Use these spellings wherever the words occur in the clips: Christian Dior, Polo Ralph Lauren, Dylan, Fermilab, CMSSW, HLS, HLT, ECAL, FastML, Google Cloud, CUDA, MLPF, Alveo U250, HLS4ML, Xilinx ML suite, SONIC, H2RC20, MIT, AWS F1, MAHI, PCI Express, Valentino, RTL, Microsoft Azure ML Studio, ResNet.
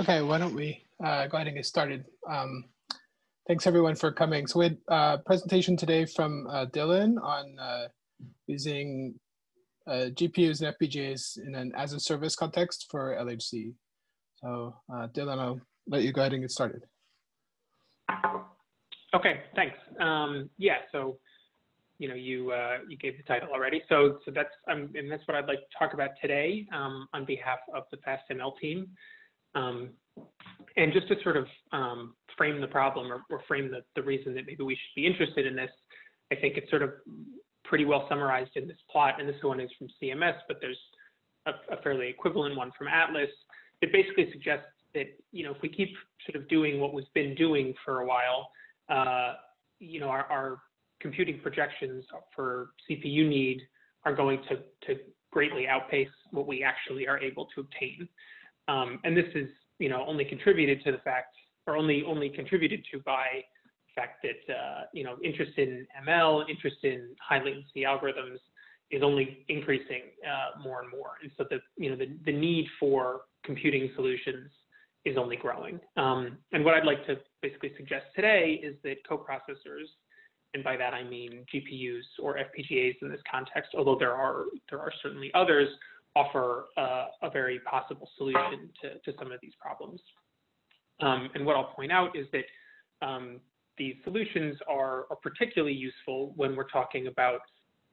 Okay, why don't we go ahead and get started. Thanks everyone for coming. So we had a presentation today from Dylan on using GPUs and FPGAs in an as-a-service context for LHC. So Dylan, I'll let you go ahead and get started. Okay, thanks. Yeah, so you gave the title already. So that's, and that's what I'd like to talk about today on behalf of the FastML team. And just to sort of frame the problem or frame the reason that maybe we should be interested in this, I think it's sort of pretty well summarized in this plot. And this one is from CMS, but there's a fairly equivalent one from Atlas. It basically suggests that, if we keep sort of doing what we've been doing for a while, our computing projections for CPU need are going to greatly outpace what we actually are able to obtain. And this is, only contributed to the fact, or only contributed to by the fact that, interest in ML, interest in high latency algorithms is only increasing more and more. And so the need for computing solutions is only growing. And what I'd like to basically suggest today is that coprocessors, and by that I mean GPUs or FPGAs in this context, although there are certainly others, offer a very possible solution to some of these problems. And what I'll point out is that these solutions are particularly useful when we're talking about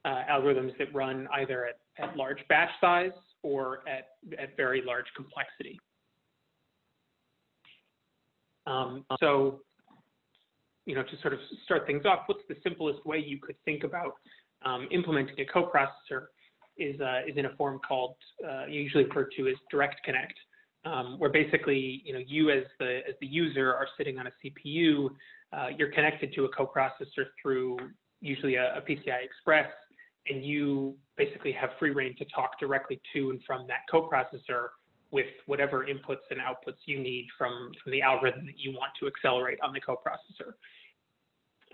algorithms that run either at large batch size or at very large complexity. So, to sort of start things off, what's the simplest way you could think about implementing a coprocessor? Is in a form called usually referred to as direct connect, where basically you as the user are sitting on a CPU, you're connected to a coprocessor through usually a PCI Express, and you basically have free reign to talk directly to and from that coprocessor with whatever inputs and outputs you need from the algorithm that you want to accelerate on the coprocessor.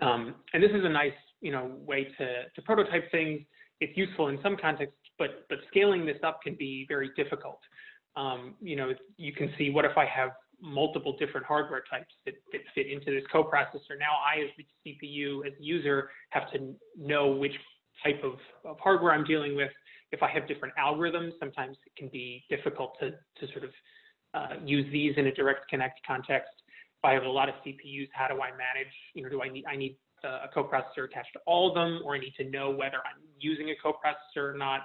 And this is a nice way to prototype things. It's useful in some contexts, but scaling this up can be very difficult. You can see, what if I have multiple different hardware types that fit into this coprocessor? Now I, as the CPU, as the user, have to know which type of hardware I'm dealing with. If I have different algorithms, sometimes it can be difficult to sort of use these in a direct connect context. If I have a lot of CPUs, how do I manage? Do I need a coprocessor attached to all of them, or I need to know whether I'm using a coprocessor or not.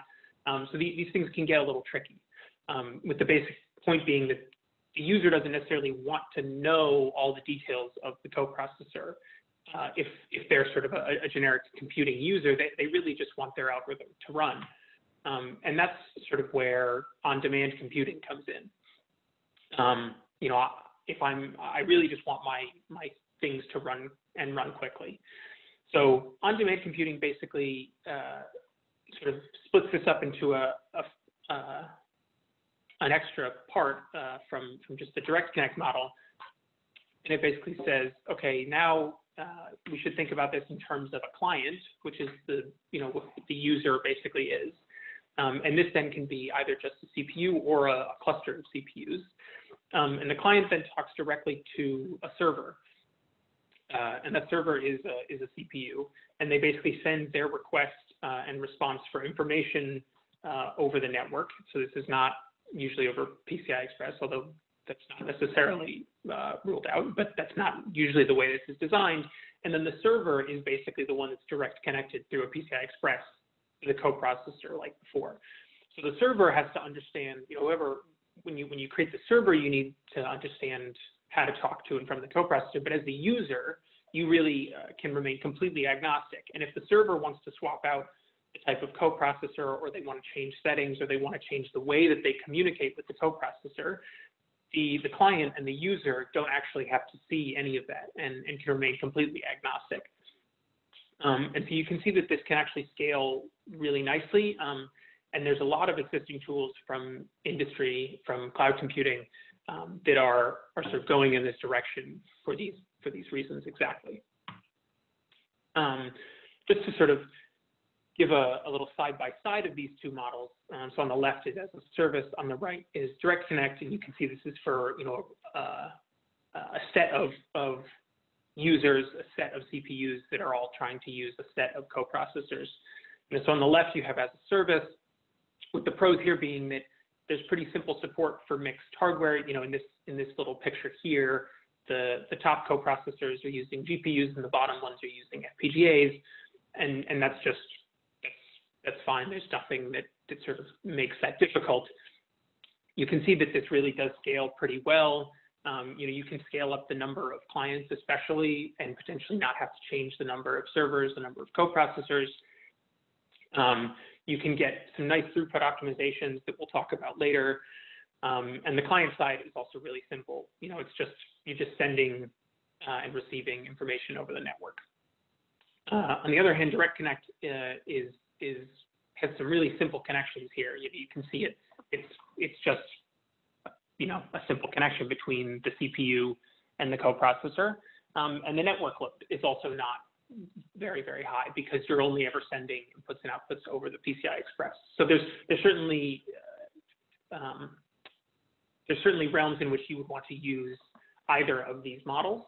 So these things can get a little tricky, with the basic point being that the user doesn't necessarily want to know all the details of the coprocessor. If they're sort of a generic computing user, they really just want their algorithm to run. And that's sort of where on-demand computing comes in. I really just want my things to run and run quickly. So on-demand computing basically sort of splits this up into an extra part from just the direct connect model. And it basically says, okay, now we should think about this in terms of a client, which is what the user basically is. And this then can be either just a CPU or a cluster of CPUs. And the client then talks directly to a server. And that server is a CPU, and they basically send their request and response for information over the network. So this is not usually over PCI Express, although that's not necessarily ruled out, but that's not usually the way this is designed. And then the server is basically the one that's direct connected through a PCI Express to the coprocessor like before. So the server has to understand, when you create the server, you need to understand how to talk to and from the coprocessor, but as the user, you really can remain completely agnostic. And if the server wants to swap out the type of coprocessor, or they want to change settings, or they want to change the way that they communicate with the coprocessor, the client and the user don't actually have to see any of that and can remain completely agnostic. And so you can see that this can actually scale really nicely. And there's a lot of existing tools from industry, from cloud computing, that are sort of going in this direction for these reasons exactly. Just to sort of give a little side-by-side of these two models. So on the left is as a service, on the right is Direct Connect, and you can see this is for, you know, a set of users, a set of CPUs that are all trying to use a set of coprocessors. And so on the left, you have as a service, with the pros here being that there's pretty simple support for mixed hardware. You know, in this little picture here, the top coprocessors are using GPUs and the bottom ones are using FPGAs. And that's just, that's fine. There's nothing that sort of makes that difficult. You can see that this really does scale pretty well. You know, you can scale up the number of clients, especially, and potentially not have to change the number of servers, the number of coprocessors. You can get some nice throughput optimizations that we'll talk about later. And the client side is also really simple. You know, it's just, you're just sending and receiving information over the network. On the other hand, Direct Connect has some really simple connections here. You can see it's just, you know, a simple connection between the CPU and the coprocessor. And the network load is also not very, very high because you're only ever sending inputs and outputs over the PCI Express. So there's certainly realms in which you would want to use either of these models.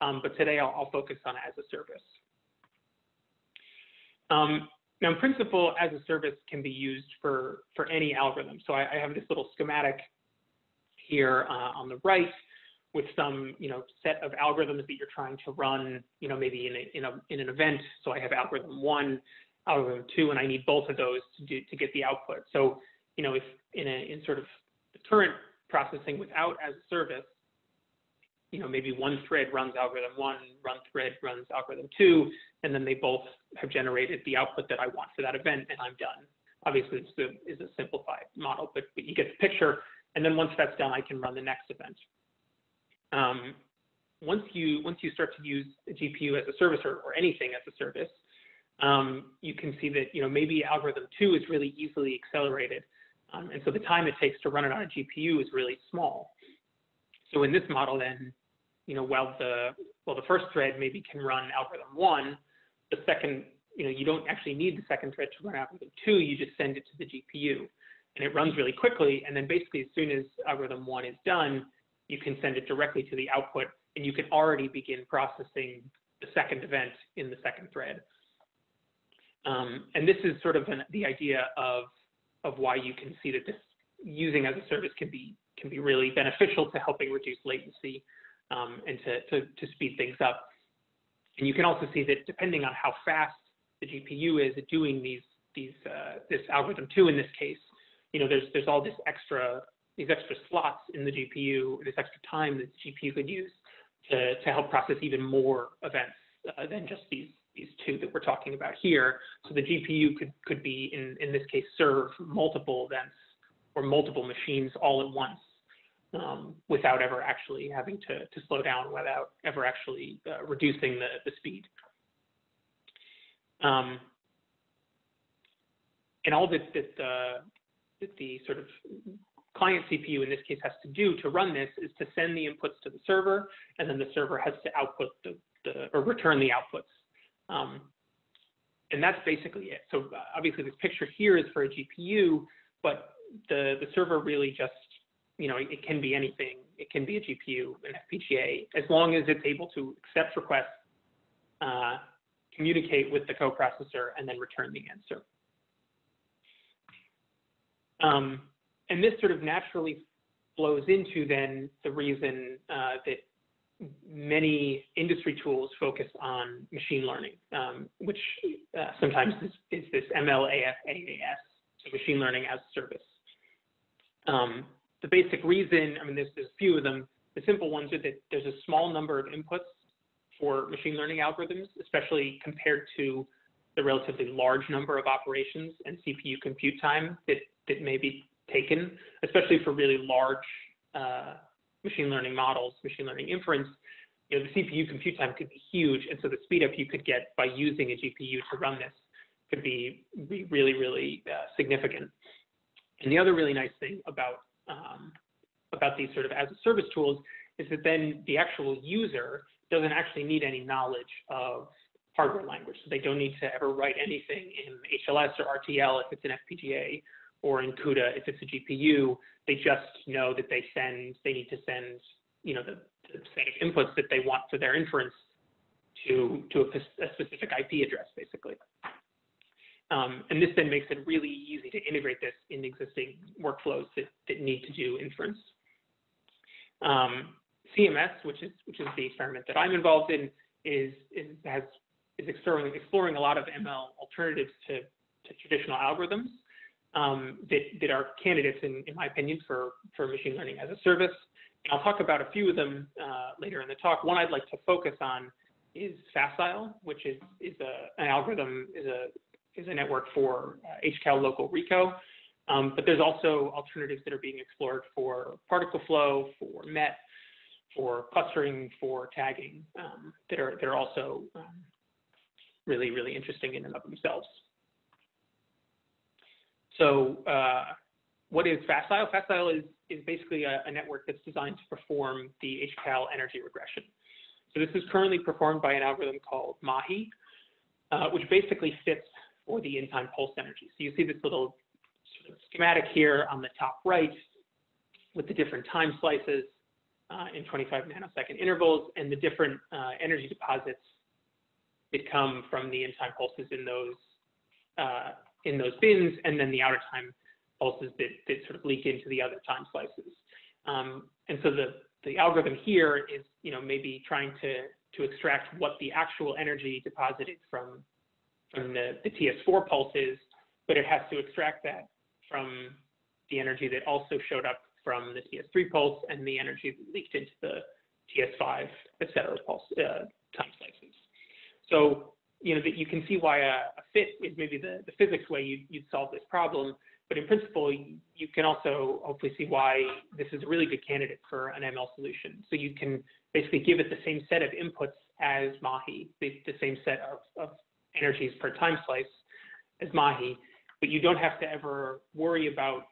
But today I'll focus on as a service. Now, in principle, as a service can be used for any algorithm. So I have this little schematic here on the right with some, you know, set of algorithms that you're trying to run, you know, maybe in an event. So I have algorithm one, algorithm two, and I need both of those to get the output. So, you know, if in sort of the current processing without as a service, you know, maybe one thread runs algorithm one, one thread runs algorithm two, and then they both have generated the output that I want for that event, and I'm done. Obviously, this is a simplified model, but you get the picture. And then once that's done, I can run the next event. Once you start to use a GPU as a service or anything as a service, you can see that, you know, maybe algorithm two is really easily accelerated. And so the time it takes to run it on a GPU is really small. So in this model, then, you know, while the first thread maybe can run algorithm one, the second, you know, you don't actually need the second thread to run algorithm two, you just send it to the GPU. And it runs really quickly, and then basically as soon as algorithm one is done, you can send it directly to the output, and you can already begin processing the second event in the second thread. And this is sort of the idea of why you can see that this using as a service can be really beneficial to helping reduce latency and to speed things up. And you can also see that depending on how fast the GPU is at doing this algorithm two in this case, you know, there's all these extra slots in the GPU, this extra time that the GPU could use to help process even more events than just these two that we're talking about here. So the GPU could be in this case serve multiple events or multiple machines all at once without ever actually having to slow down, without ever actually reducing the speed. And all that the sort of client CPU in this case has to do to run this is to send the inputs to the server, and then the server has to output or return the outputs. And that's basically it. So obviously this picture here is for a GPU, but the server really just, you know, it can be anything. It can be a GPU, an FPGA, as long as it's able to accept requests, communicate with the coprocessor, and then return the answer. And this sort of naturally flows into then the reason that many industry tools focus on machine learning, which sometimes is this MLAAS, so machine learning as a service. The basic reason, I mean, there's a few of them. The simple ones are that there's a small number of inputs for machine learning algorithms, especially compared to the relatively large number of operations and CPU compute time that may be taken, especially for really large machine learning models, machine learning inference. You know, the CPU compute time could be huge, and so the speed up you could get by using a GPU to run this could be really, really significant. And the other really nice thing about these sort of as a service tools is that then the actual user doesn't actually need any knowledge of hardware language. So they don't need to ever write anything in HLS or RTL if it's an FPGA, or in CUDA if it's a GPU. They just know that they need to send, you know, the set of inputs that they want for their inference to a specific IP address, basically. And this then makes it really easy to integrate this in existing workflows that need to do inference. CMS, which is the experiment that I'm involved in, is exploring a lot of ML alternatives to traditional algorithms that are candidates, in my opinion, for machine learning as a service. And I'll talk about a few of them later in the talk. One I'd like to focus on is Facile, which is a network for HCAL local RICO. But there's also alternatives that are being explored for particle flow, for MET, for clustering, for tagging, that are also really, really interesting in and of themselves. So what is Facile? Facile is basically a network that's designed to perform the HCAL energy regression. So this is currently performed by an algorithm called MAHI, which basically fits for the in-time pulse energy. So you see this little sort of schematic here on the top right with the different time slices in 25 nanosecond intervals, and the different energy deposits that come from the in-time pulses in those bins, and then the outer time pulses that sort of leak into the other time slices. And so the algorithm here is, you know, maybe trying to extract what the actual energy deposited from the TS4 pulse is, but it has to extract that from the energy that also showed up from the TS3 pulse and the energy that leaked into the TS5, et cetera, pulse time slices. So, you know, that you can see why a fit is maybe the physics way you'd solve this problem, but in principle, you can also hopefully see why this is a really good candidate for an ML solution. So you can basically give it the same set of inputs as MAHI, the same set of energies per time slice as MAHI, but you don't have to ever worry about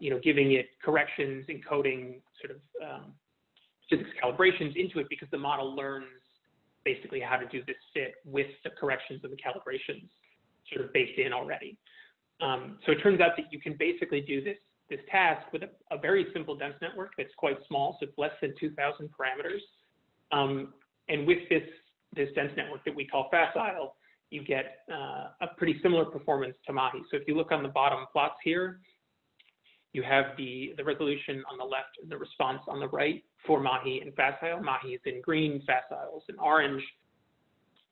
you know, giving it corrections, encoding, sort of physics calibrations into it, because the model learns basically how to do this fit with the corrections and the calibrations sort of baked in already. So it turns out that you can basically do this task with a very simple dense network that's quite small, so it's less than 2,000 parameters. And with this dense network that we call Facile, you get a pretty similar performance to MAHI. So if you look on the bottom plots here, you have the resolution on the left and the response on the right for MAHI and Facile. MAHI is in green, Facile is in orange.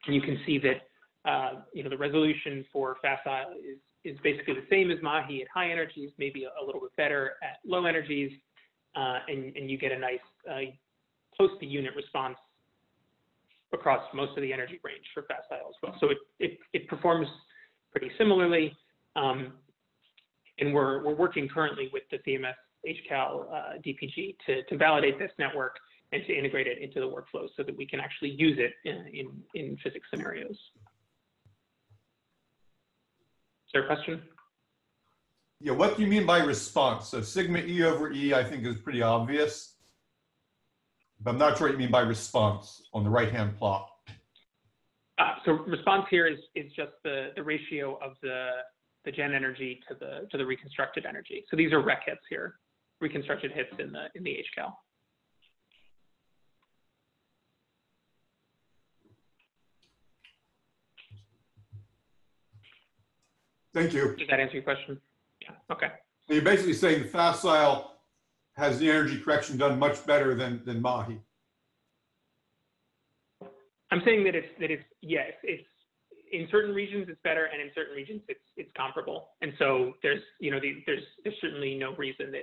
And you can see that you know, the resolution for Facile is basically the same as MAHI at high energies, maybe a little bit better at low energies, and you get a nice close to unit response across most of the energy range for Facile as well. So it performs pretty similarly. And we're working currently with the CMS HCAL DPG to validate this network and to integrate it into the workflow so that we can actually use it in physics scenarios. Is there a question? Yeah, what do you mean by response? So sigma E over E, I think, is pretty obvious, but I'm not sure what you mean by response on the right-hand plot. So response here is just the ratio of the gen energy to the reconstructed energy. So these are rec hits here, reconstructed hits in the HCAL. Thank you. Does that answer your question? Yeah. Okay. So you're basically saying the Facile has the energy correction done much better than MAHI. I'm saying that it's yes, it's in certain regions it's better, and in certain regions it's comparable. And so there's, you know, there's certainly no reason that,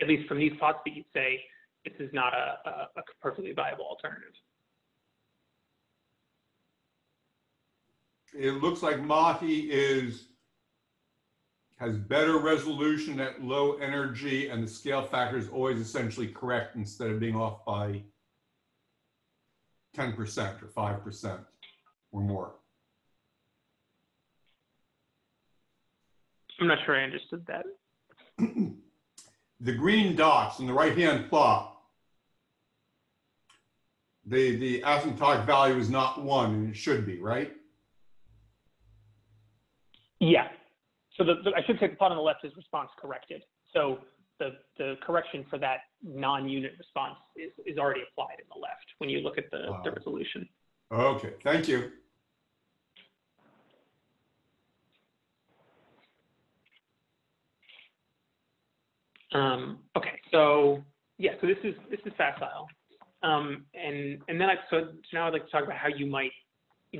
at least from these plots, that you'd say this is not a perfectly viable alternative. It looks like MAHI has better resolution at low energy, and the scale factor is always essentially correct instead of being off by 10% or 5% or more. I'm not sure I understood that. The green dots in the right-hand plot, the asymptotic value is not one, and it should be, right? Yeah. So I should say the plot on the left is response corrected. So the correction for that non-unit response is already applied in the left when you look at the resolution. Okay, thank you. Okay, so yeah, so this is Facile, and then so now I'd like to talk about how you might,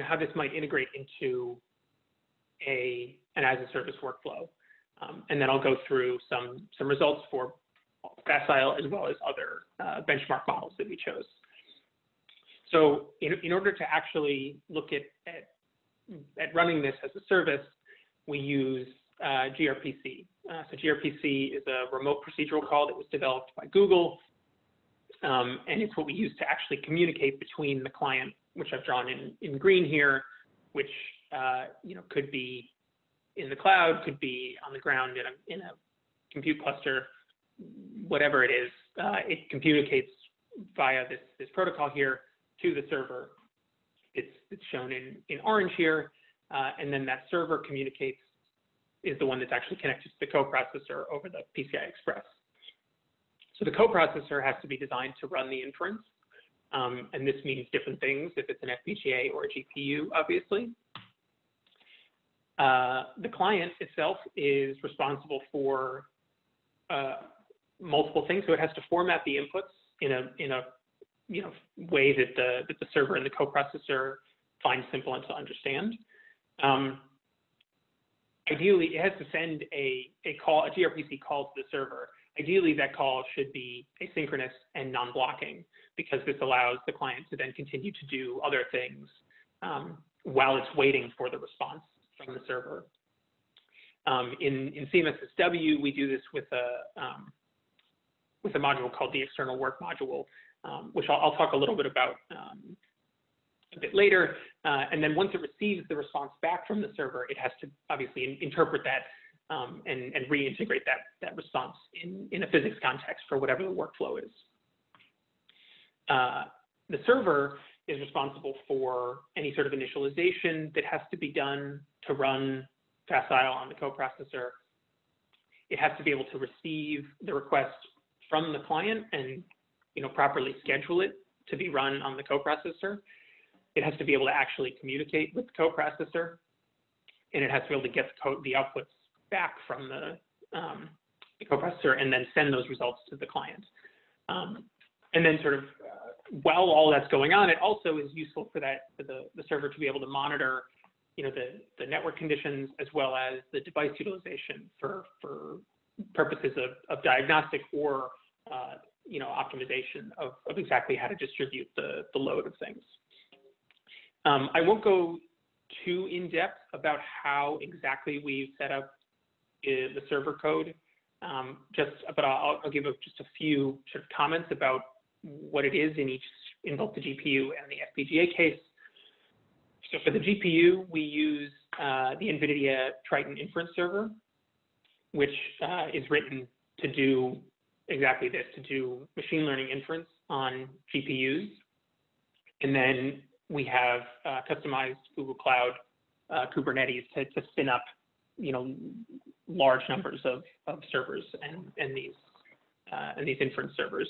how this might integrate into an as a service workflow, and then I'll go through some results for Facile as well as other benchmark models that we chose. So in order to actually look at running this as a service, we use gRPC. So gRPC is a remote procedural call that was developed by Google, and it's what we use to actually communicate between the client, which I've drawn in green here, which could be in the cloud, could be on the ground in a compute cluster, whatever it is. It communicates via this protocol here to the server. It's shown in orange here, and then that server communicates is the one that's actually connected to the coprocessor over the PCI Express. So the coprocessor has to be designed to run the inference, and this means different things if it's an FPGA or a GPU, obviously. The client itself is responsible for multiple things, so it has to format the inputs in a way that the server and the coprocessor find simple and to understand. Ideally, it has to send a call, a gRPC call to the server. Ideally, that call should be asynchronous and non-blocking, because this allows the client to then continue to do other things while it's waiting for the response from the server. In CMSSW, we do this with a module called the external work module, which I'll talk a little bit about a bit later, and then once it receives the response back from the server, it has to obviously interpret that and reintegrate that response in a physics context for whatever the workflow is. The server is responsible for any sort of initialization that has to be done to run Facile on the coprocessor. It has to be able to receive the request from the client and properly schedule it to be run on the coprocessor. It has to be able to actually communicate with the coprocessor, and it has to be able to get the outputs back from the coprocessor and then send those results to the client. And then sort of while all that's going on, it also is useful for the server to be able to monitor, the network conditions as well as the device utilization for purposes of diagnostic or optimization of exactly how to distribute the load of things. I won't go too in-depth about how exactly we've set up the server code, but I'll give just a few sort of comments about what it is in both the GPU and the FPGA case. So for the GPU, we use the NVIDIA Triton Inference Server, which is written to do exactly this, to do machine learning inference on GPUs. And then we have customized Google Cloud Kubernetes to spin up, large numbers of servers and these inference servers.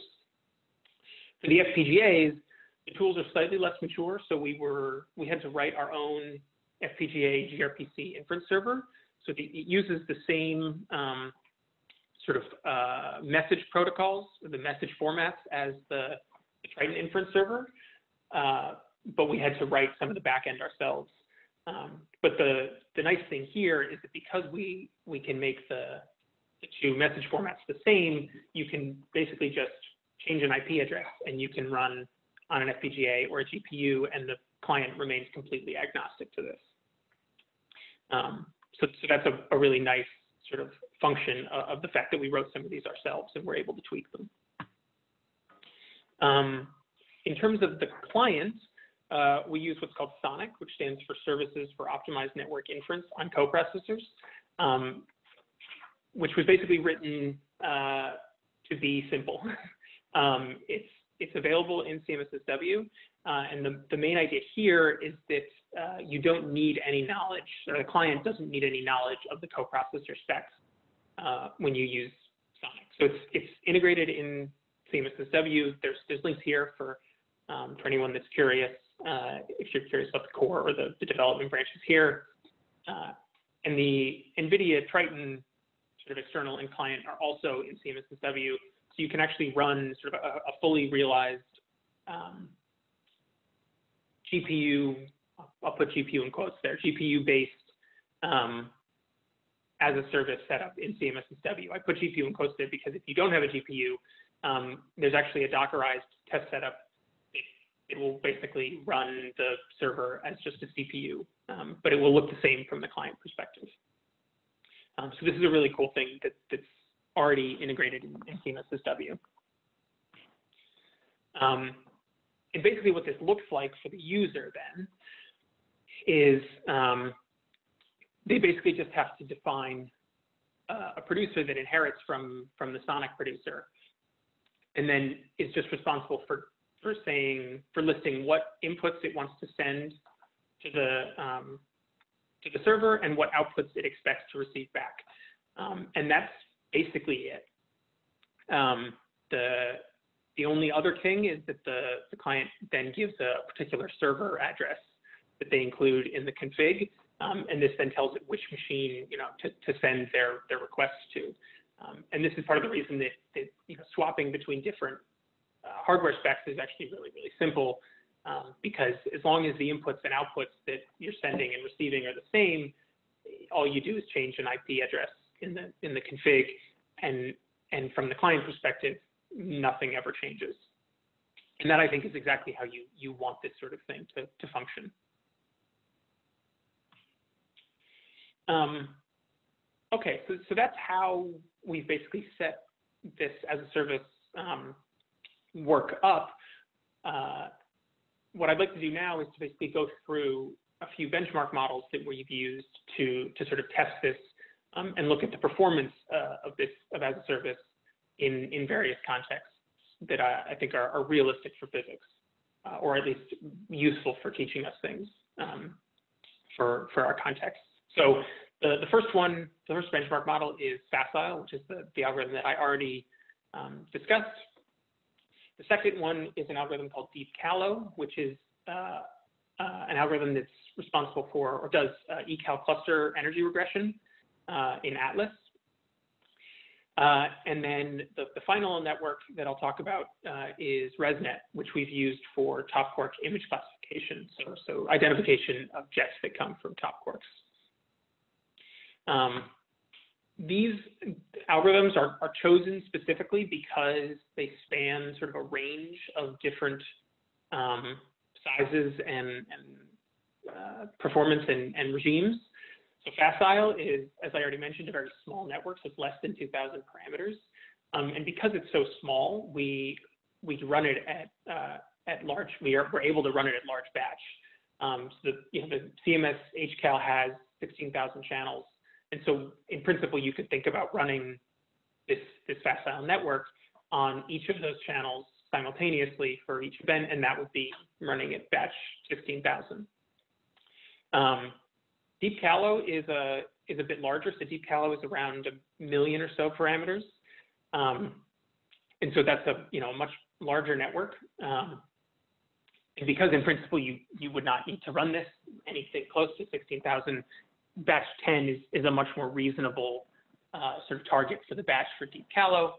For the FPGAs, the tools are slightly less mature, so we had to write our own FPGA gRPC inference server. So it uses the same sort of message protocols, the message formats as the Triton inference server. But we had to write some of the back end ourselves. But the nice thing here is that because we can make the two message formats the same, you can basically just change an IP address and you can run on an FPGA or a GPU, and the client remains completely agnostic to this. So that's a really nice sort of function of the fact that we wrote some of these ourselves and we're able to tweak them. In terms of the client, we use what's called SONIC, which stands for Services for Optimized Network Inference on Coprocessors, which was basically written to be simple. It's it's available in CMSSW. And the main idea here is that you don't need any knowledge, or the client doesn't need any knowledge of the coprocessor specs when you use SONIC. So it's integrated in CMSSW. There's links here for anyone that's curious, if you're curious about the core or the development branches here. And the NVIDIA Triton sort of external and client are also in CMSSW. So you can actually run sort of a fully realized GPU, I'll put GPU in quotes there, GPU-based as a service setup in CMSSW. I put GPU in quotes there because if you don't have a GPU, there's actually a Dockerized test setup. It will basically run the server as just a CPU, but it will look the same from the client perspective. So this is a really cool thing that's already integrated in CMSSW. And basically what this looks like for the user then is they basically just have to define a producer that inherits from the SONIC producer, and then is just responsible for listing what inputs it wants to send to the server and what outputs it expects to receive back. And that's basically it. The only other thing is that the client then gives a particular server address that they include in the config, and this then tells it which machine to send their requests to. And this is part of the reason that swapping between different hardware specs is actually really, really simple, because as long as the inputs and outputs that you're sending and receiving are the same, all you do is change an IP address in the config, and from the client perspective, nothing ever changes. And that, I think, is exactly how you want this sort of thing to function. Okay, so that's how we've basically set this as a service work up. What I'd like to do now is to basically go through a few benchmark models that we've used to sort of test this and look at the performance of as a service in various contexts that I think are realistic for physics, or at least useful for teaching us things for our context. So the first benchmark model is Facile, which is the algorithm that I already discussed. The second one is an algorithm called DeepCalo, which is an algorithm that's responsible for, or does, ECAL cluster energy regression in Atlas. And then the final network that I'll talk about is ResNet, which we've used for top quark image classification, so identification of jets that come from top quarks. These algorithms are chosen specifically because they span sort of a range of different sizes and performance and regimes. So Facile is, as I already mentioned, a very small network, so it's less than 2,000 parameters. And because it's so small, we run it at large. We're able to run it at large batch. So the CMS HCAL has 16,000 channels. And so, in principle, you could think about running this Facile network on each of those channels simultaneously for each event, and that would be running at batch 16,000. DeepCalo is a bit larger, so DeepCalo is around 1 million or so parameters, and so that's a much larger network. And because, in principle, you would not need to run this anything close to 16,000. Batch 10 is a much more reasonable sort of target for the batch for DeepCalo.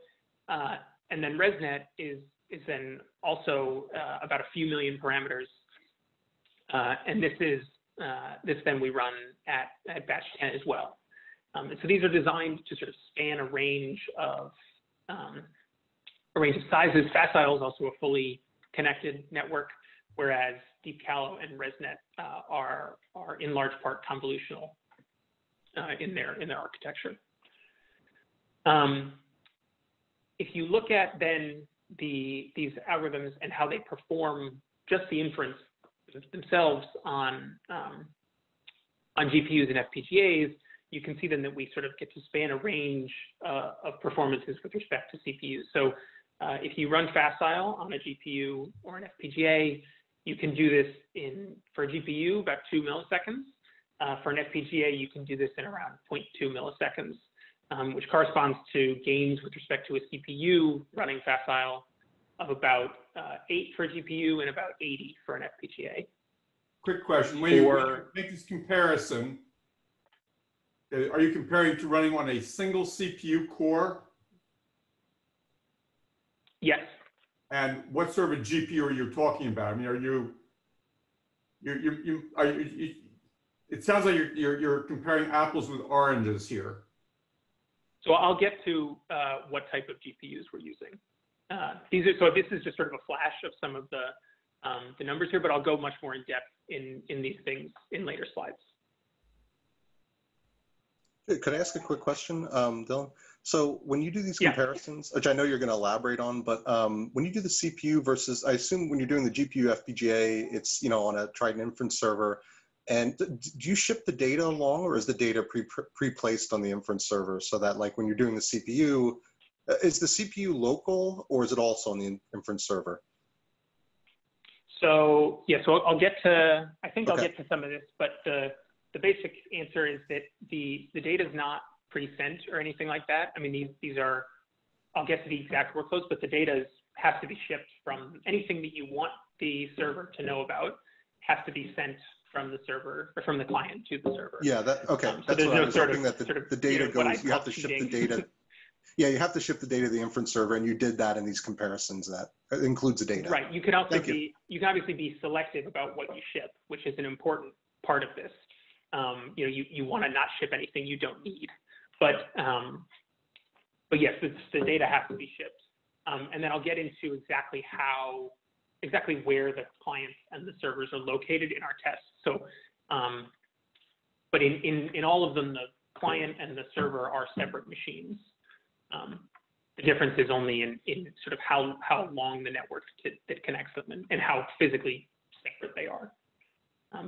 And then ResNet is then also about a few million parameters. And this then we run at batch 10 as well. And so these are designed to sort of span a range of sizes. Facile is also a fully connected network, whereas DeepCalo and ResNet are in large part convolutional in their architecture. If you look at then these algorithms and how they perform just the inference themselves on GPUs and FPGAs, you can see then that we sort of get to span a range of performances with respect to CPUs. So If you run Facile on a GPU or an FPGA, you can do this in, for a GPU, about 2 milliseconds. For an FPGA, you can do this in around 0.2 milliseconds, which corresponds to gains with respect to a CPU running Facile of about 8 for a GPU and about 80 for an FPGA. Quick question, when you make this comparison, are you comparing to running on a single CPU core? Yes. And what sort of a GPU are you talking about? I mean, it sounds like you're comparing apples with oranges here. So I'll get to what type of GPUs we're using. This is just sort of a flash of some of the numbers here, but I'll go much more in depth in these things in later slides. Could I ask a quick question, Dylan? So when you do these comparisons, which I know you're going to elaborate on, but when you do the CPU versus, I assume when you're doing the GPU FPGA, it's, you know, on a Triton Inference Server, and do you ship the data along, or is the data pre-placed on the inference server so that, like, when you're doing the CPU, is the CPU local, or is it also on the inference server? So, yeah, so I'll get to, I think I'll get to some of this, but the basic answer is that the data is not pre-sent or anything like that. I mean, these are, I'll get to the exact workloads, but the data has to be shipped from anything that you want the server to know about has to be sent from the server or from the client to the server. Yeah, that, okay. So that's what I was hoping, that the data goes, you have to ship the data. Yeah, you have to ship the data to the inference server, and you did that in these comparisons. That includes the data. Right, you can also you can obviously be selective about what you ship, which is an important part of this. You know, you want to not ship anything you don't need, but yes, the data has to be shipped, and then I'll get into exactly how, exactly where the clients and the servers are located in our tests. So, but in all of them, the client and the server are separate machines. The difference is only in sort of how long the network that connects them and how physically separate they are,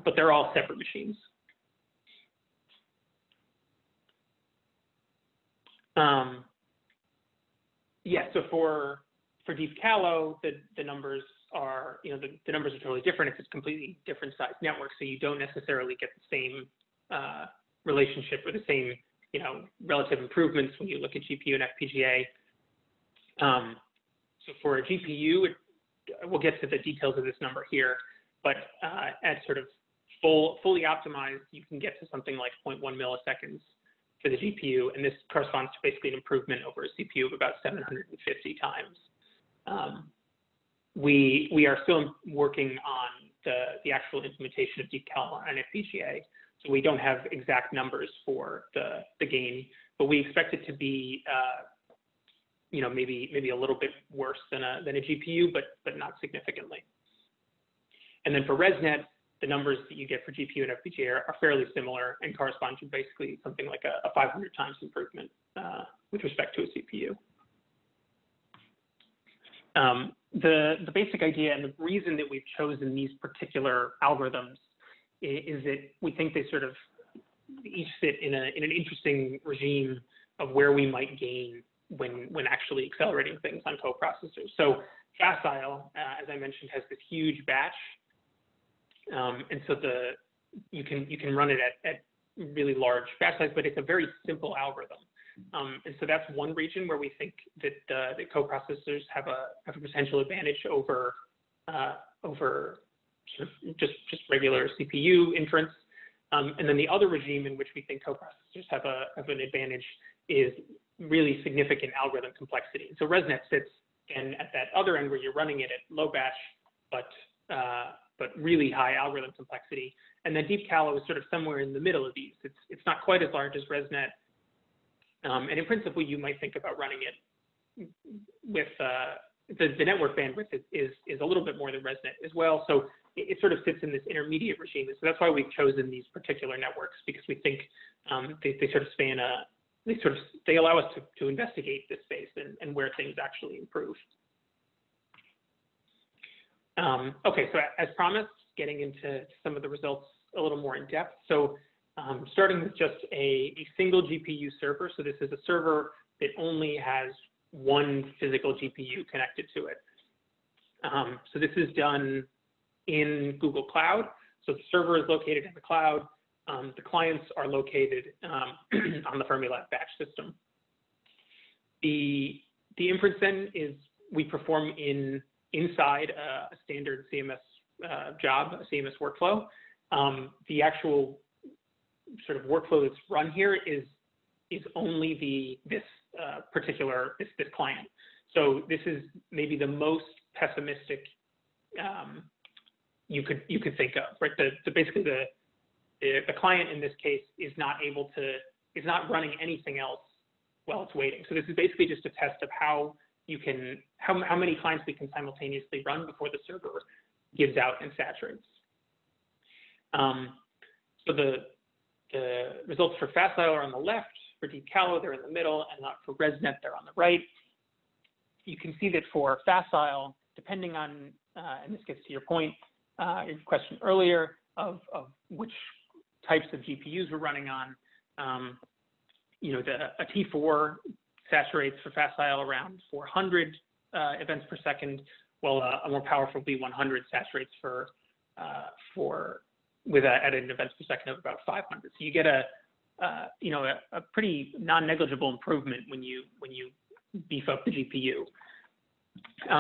but they're all separate machines. Yeah, so for DeepCalo, the numbers are, you know, the numbers are totally different. It's a completely different size network, so you don't necessarily get the same relationship or the same, you know, relative improvements when you look at GPU and FPGA. So for a GPU, we'll get to the details of this number here, but at sort of fully optimized, you can get to something like 0.1 milliseconds for the GPU, and this corresponds to basically an improvement over a CPU of about 750 times. We are still working on the actual implementation of DeepCalo on FPGA, so we don't have exact numbers for the gain, but we expect it to be, you know, maybe a little bit worse than a GPU, but not significantly. And then for ResNet, the numbers that you get for GPU and FPGA are fairly similar and correspond to basically something like a 500 times improvement with respect to a CPU. The basic idea and the reason that we've chosen these particular algorithms is that we think they sort of each sit in an interesting regime of where we might gain when actually accelerating things on coprocessors. So Facile, as I mentioned, has this huge batch. And so you can run it at really large batch size, but it's a very simple algorithm. And so that's one region where we think that the coprocessors have a potential advantage over sort of just regular CPU inference. And then the other regime in which we think coprocessors have an advantage is really significant algorithm complexity. So ResNet sits in at that other end where you're running it at low batch, but really high algorithm complexity. And then DeepCalo is sort of somewhere in the middle of these. It's not quite as large as ResNet. And in principle, you might think about running it with the network bandwidth is a little bit more than ResNet as well. So it sort of sits in this intermediate regime. So that's why we've chosen these particular networks, because we think they sort of span they allow us to investigate this space and where things actually improve. Okay, so as promised, getting into some of the results a little more in depth. So starting with just a single GPU server. So this is a server that only has one physical GPU connected to it. So this is done in Google Cloud. So the server is located in the cloud. The clients are located on the Fermilab batch system. The inference then is we perform inside a standard CMS job, a CMS workflow. The actual sort of workflow that's run here is only this client. So this is maybe the most pessimistic you could think of, right? The client in this case is not running anything else while it's waiting. So this is basically just a test of how many clients we can simultaneously run before the server gives out and saturates. So the results for Facile are on the left, for DeepCalo they're in the middle, and for ResNet they're on the right. You can see that for Facile, depending on, and this gets to your point, your question earlier of which types of GPUs we're running on, a T4 saturates for Facile around 400 events per second, while a more powerful B100 saturates at an events per second of about 500. So you get a pretty non-negligible improvement when you beef up the GPU. The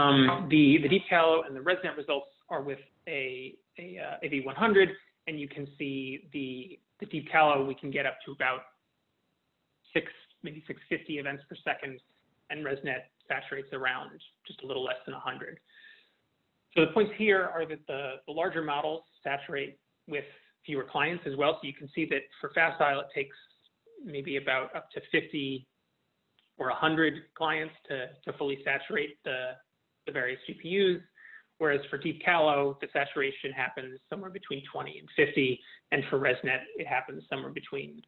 DeepCalo and the ResNet results are with a V100, and you can see the DeepCalo we can get up to about 650 events per second, and ResNet saturates around just a little less than 100. So the points here are that the larger models saturate with fewer clients as well. So you can see that for Facile, it takes maybe about up to 50 or 100 clients to fully saturate the various GPUs. Whereas for DeepCalo, the saturation happens somewhere between 20 and 50. And for ResNet, it happens somewhere between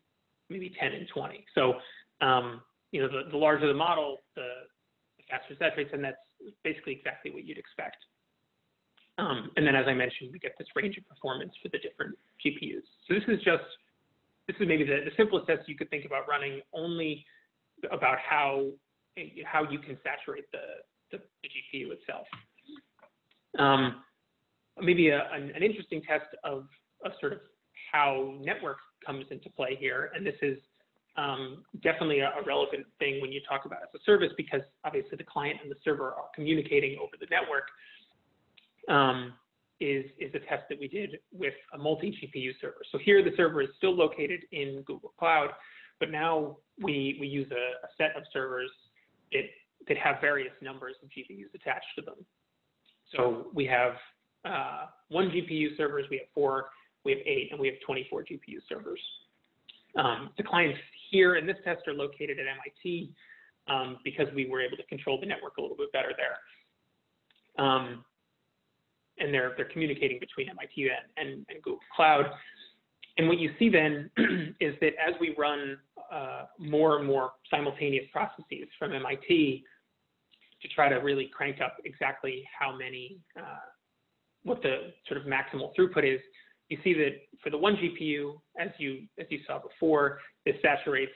maybe 10 and 20. So, the larger the model, the faster it saturates, and that's basically exactly what you'd expect. And then, as I mentioned, we get this range of performance for the different GPUs. So this is maybe the simplest test you could think about running, only about how you can saturate the GPU itself. Maybe an interesting test of sort of how network comes into play here, and this is definitely a relevant thing when you talk about as a service, because obviously the client and the server are communicating over the network. Is a test that we did with a multi-GPU server. So here the server is still located in Google Cloud, but now we use a set of servers that have various numbers of GPUs attached to them. So we have 1 GPU servers, we have 4, we have 8, and we have 24 GPU servers. The clients here in this test are located at MIT because we were able to control the network a little bit better there. And they're communicating between MIT and Google Cloud. And what you see then is that as we run more and more simultaneous processes from MIT to try to really crank up exactly how many, what the sort of maximal throughput is, you see that for the 1 GPU, as you saw before, it saturates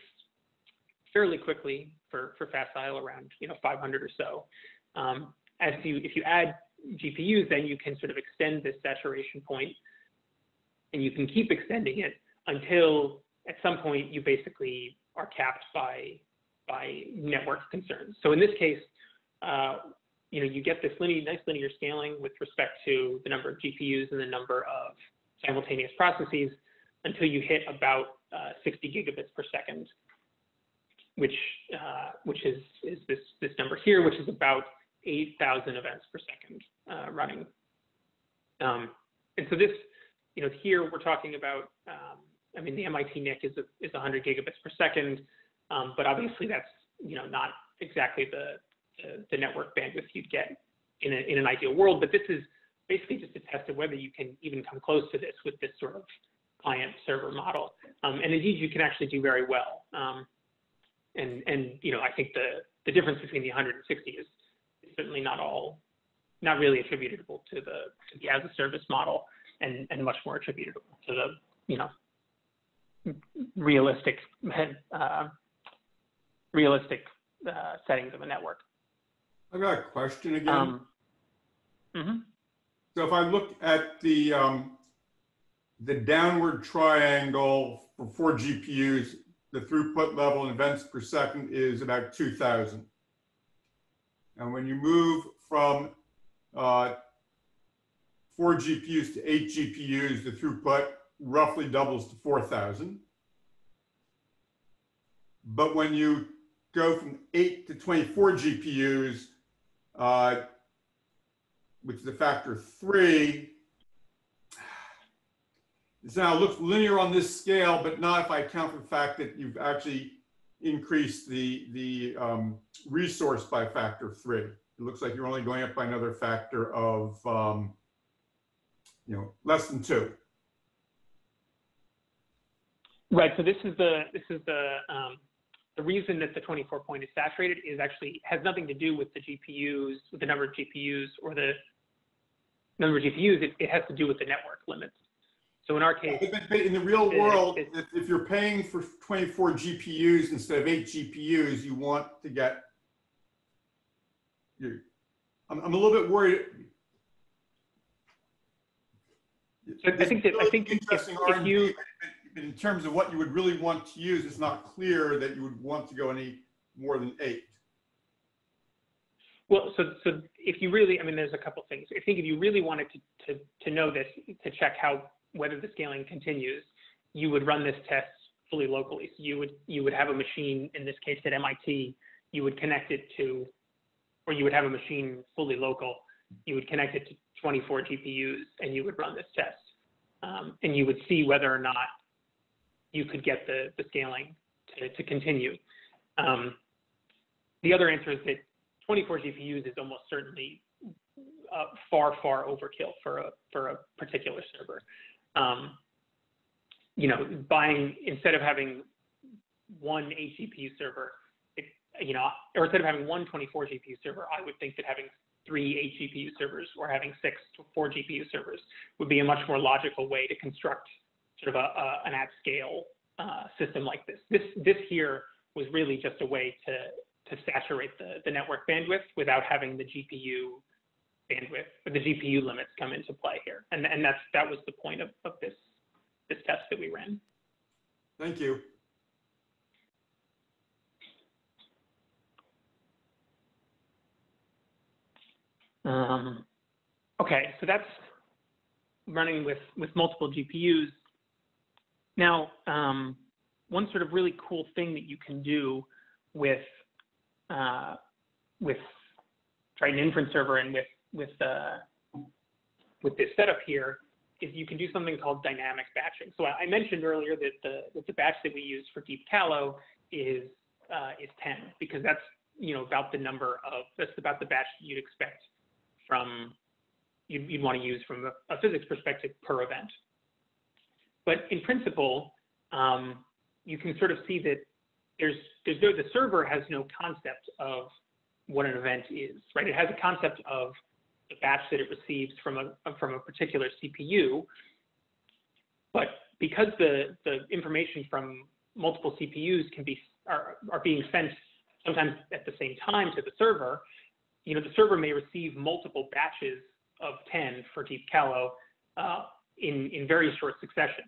fairly quickly for Facile around 500 or so. If you add GPUs, then you can sort of extend this saturation point, and you can keep extending it until at some point you basically are capped by network concerns. So in this case, you get this nice linear scaling with respect to the number of GPUs and the number of simultaneous processes until you hit about 60 gigabits per second, which is this number here, which is about 8,000 events per second running. And so this, here we're talking about, the MIT NIC is 100 gigabits per second, but obviously that's, not exactly the network bandwidth you'd get in an ideal world, but this is basically just a test of whether you can even come close to this with this sort of client server model. And indeed, you can actually do very well. I think the difference between the 160 is certainly not really attributable to the as a service model, and much more attributable to the realistic settings of a network. I've got a question again. So if I look at the downward triangle for GPUs, the throughput level in events per second is about 2,000. And when you move from 4 GPUs to 8 GPUs, the throughput roughly doubles to 4,000. But when you go from 8 to 24 GPUs, which is a factor of 3, it now looks linear on this scale, but not if I account for the fact that you've actually increased the resource by a factor of 3. It looks like you're only going up by another factor of less than 2. Right. So this is the reason that the 24 point is saturated is actually has nothing to do with the GPUs, with the number of GPUs or the number of GPUs. It has to do with the network limits. So in our case, but in the real world, if you're paying for 24 GPUs instead of 8 GPUs, you want to get. I'm a little bit worried. So I think interesting R&D. In terms of what you would really want to use, it's not clear that you would want to go any more than 8. Well, so if you really, I mean, there's a couple things. I think if you really wanted to know this, to check whether the scaling continues, you would run this test fully locally. So you would have a machine, in this case at MIT, you would connect it to, or you would have a machine fully local, you would connect it to 24 GPUs and you would run this test. And you would see whether or not you could get the scaling to continue. The other answer is that 24 GPUs is almost certainly far overkill for a particular server. Instead of having one 8 GPU server, or instead of having one 24 GPU server, I would think that having 3 8 GPU servers or having 6 4 GPU servers would be a much more logical way to construct sort of an at-scale system like this. This here was really just a way to saturate the network bandwidth without having the GPU bandwidth or the GPU limits come into play here. And that was the point of this test that we ran. Thank you. Okay, so that's running with multiple GPUs. Now, one sort of really cool thing that you can do with Triton Inference Server and with this setup here is you can do something called dynamic batching. So I mentioned earlier that the batch that we use for DeepCalo is 10 because that's about the number of about the batch that you'd expect from you'd want to use from a physics perspective per event. But in principle, you can sort of see that the server has no concept of what an event is, right? It has a concept of the batch that it receives from a particular CPU, but because the information from multiple CPUs are being sent sometimes at the same time to the server, the server may receive multiple batches of 10 for DeepCalo in very short succession.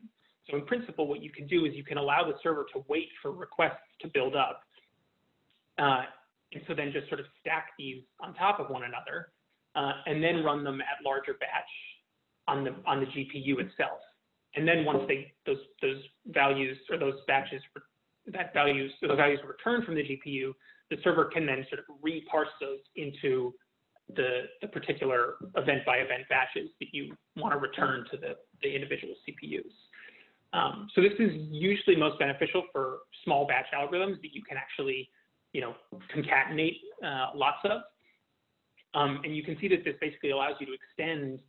So in principle, what you can do is you can allow the server to wait for requests to build up. And so then just sort of stack these on top of one another and then run them at larger batch on the GPU itself. And then once those values or those batches, those values are returned from the GPU, the server can then sort of reparse those into the particular event-by-event batches that you want to return to the individual CPUs. So this is usually most beneficial for small batch algorithms that you can actually, concatenate lots of. And you can see that this basically allows you to extend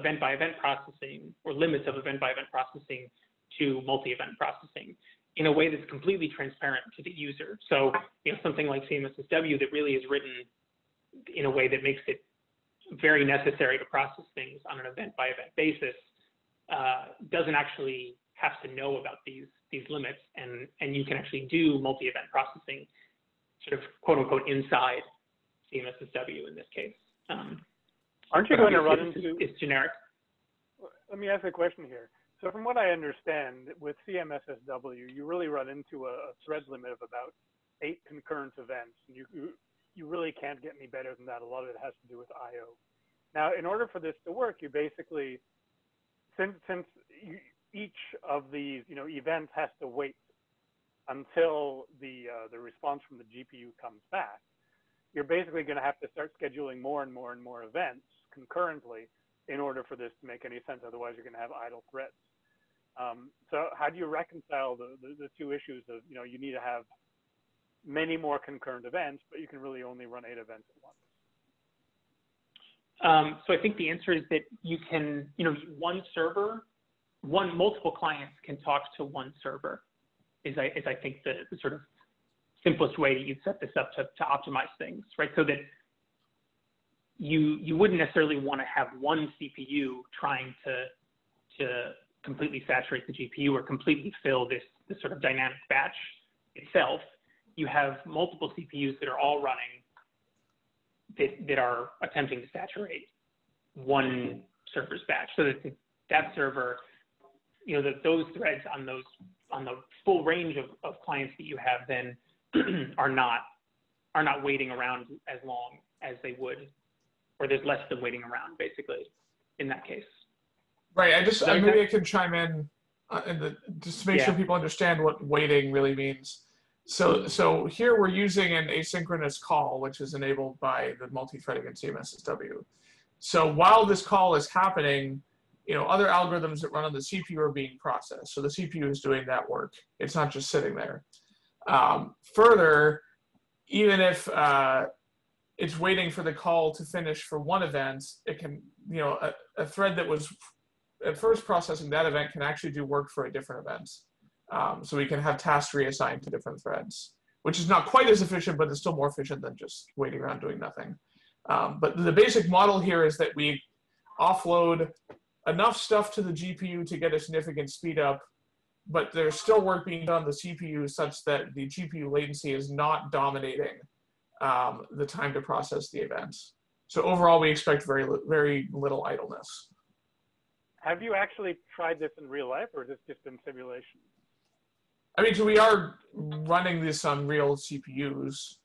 event-by-event processing or limits of event-by-event processing to multi-event processing in a way that's completely transparent to the user. So, something like CMSSW that really is written in a way that makes it very necessary to process things on an event-by-event basis, doesn't actually have to know about these limits, and you can actually do multi-event processing sort of quote-unquote inside CMSSW in this case. Aren't you going to run into... It's generic. Let me ask a question here. So from what I understand, with CMSSW, you really run into a thread limit of about 8 concurrent events. You really can't get any better than that. A lot of it has to do with I/O. Now, in order for this to work, you basically, since each of these events has to wait until the response from the GPU comes back, you're basically going to have to start scheduling more and more and more events concurrently in order for this to make any sense. Otherwise, you're going to have idle threads. So how do you reconcile the two issues of, you need to have many more concurrent events, but you can really only run 8 events at once? So I think the answer is that you can, multiple clients can talk to one server is I think the sort of simplest way that you'd set this up to optimize things, right? So that you wouldn't necessarily want to have one CPU trying to completely saturate the GPU or completely fill this sort of dynamic batch itself. You have multiple CPUs that are all running that are attempting to saturate one server's batch, so that that server, that those threads on the full range of clients that you have then are not waiting around as long as they would, or there's less than waiting around basically in that case. Right. Maybe I can chime in just to make sure people understand what waiting really means. So here we're using an asynchronous call, which is enabled by the multi-threading in CMSSW. So while this call is happening, other algorithms that run on the CPU are being processed. So the CPU is doing that work. It's not just sitting there. Further, even if it's waiting for the call to finish for one event, it can, a thread that was at first processing that event can actually do work for a different event. So we can have tasks reassigned to different threads, which is not quite as efficient, but it's still more efficient than just waiting around doing nothing. But the basic model here is that we offload enough stuff to the GPU to get a significant speed up, but there's still work being done on the CPU such that the GPU latency is not dominating the time to process the events. So overall, we expect very, very little idleness. Have you actually tried this in real life, or has this just been simulation? I mean, so we are running this on real CPUs.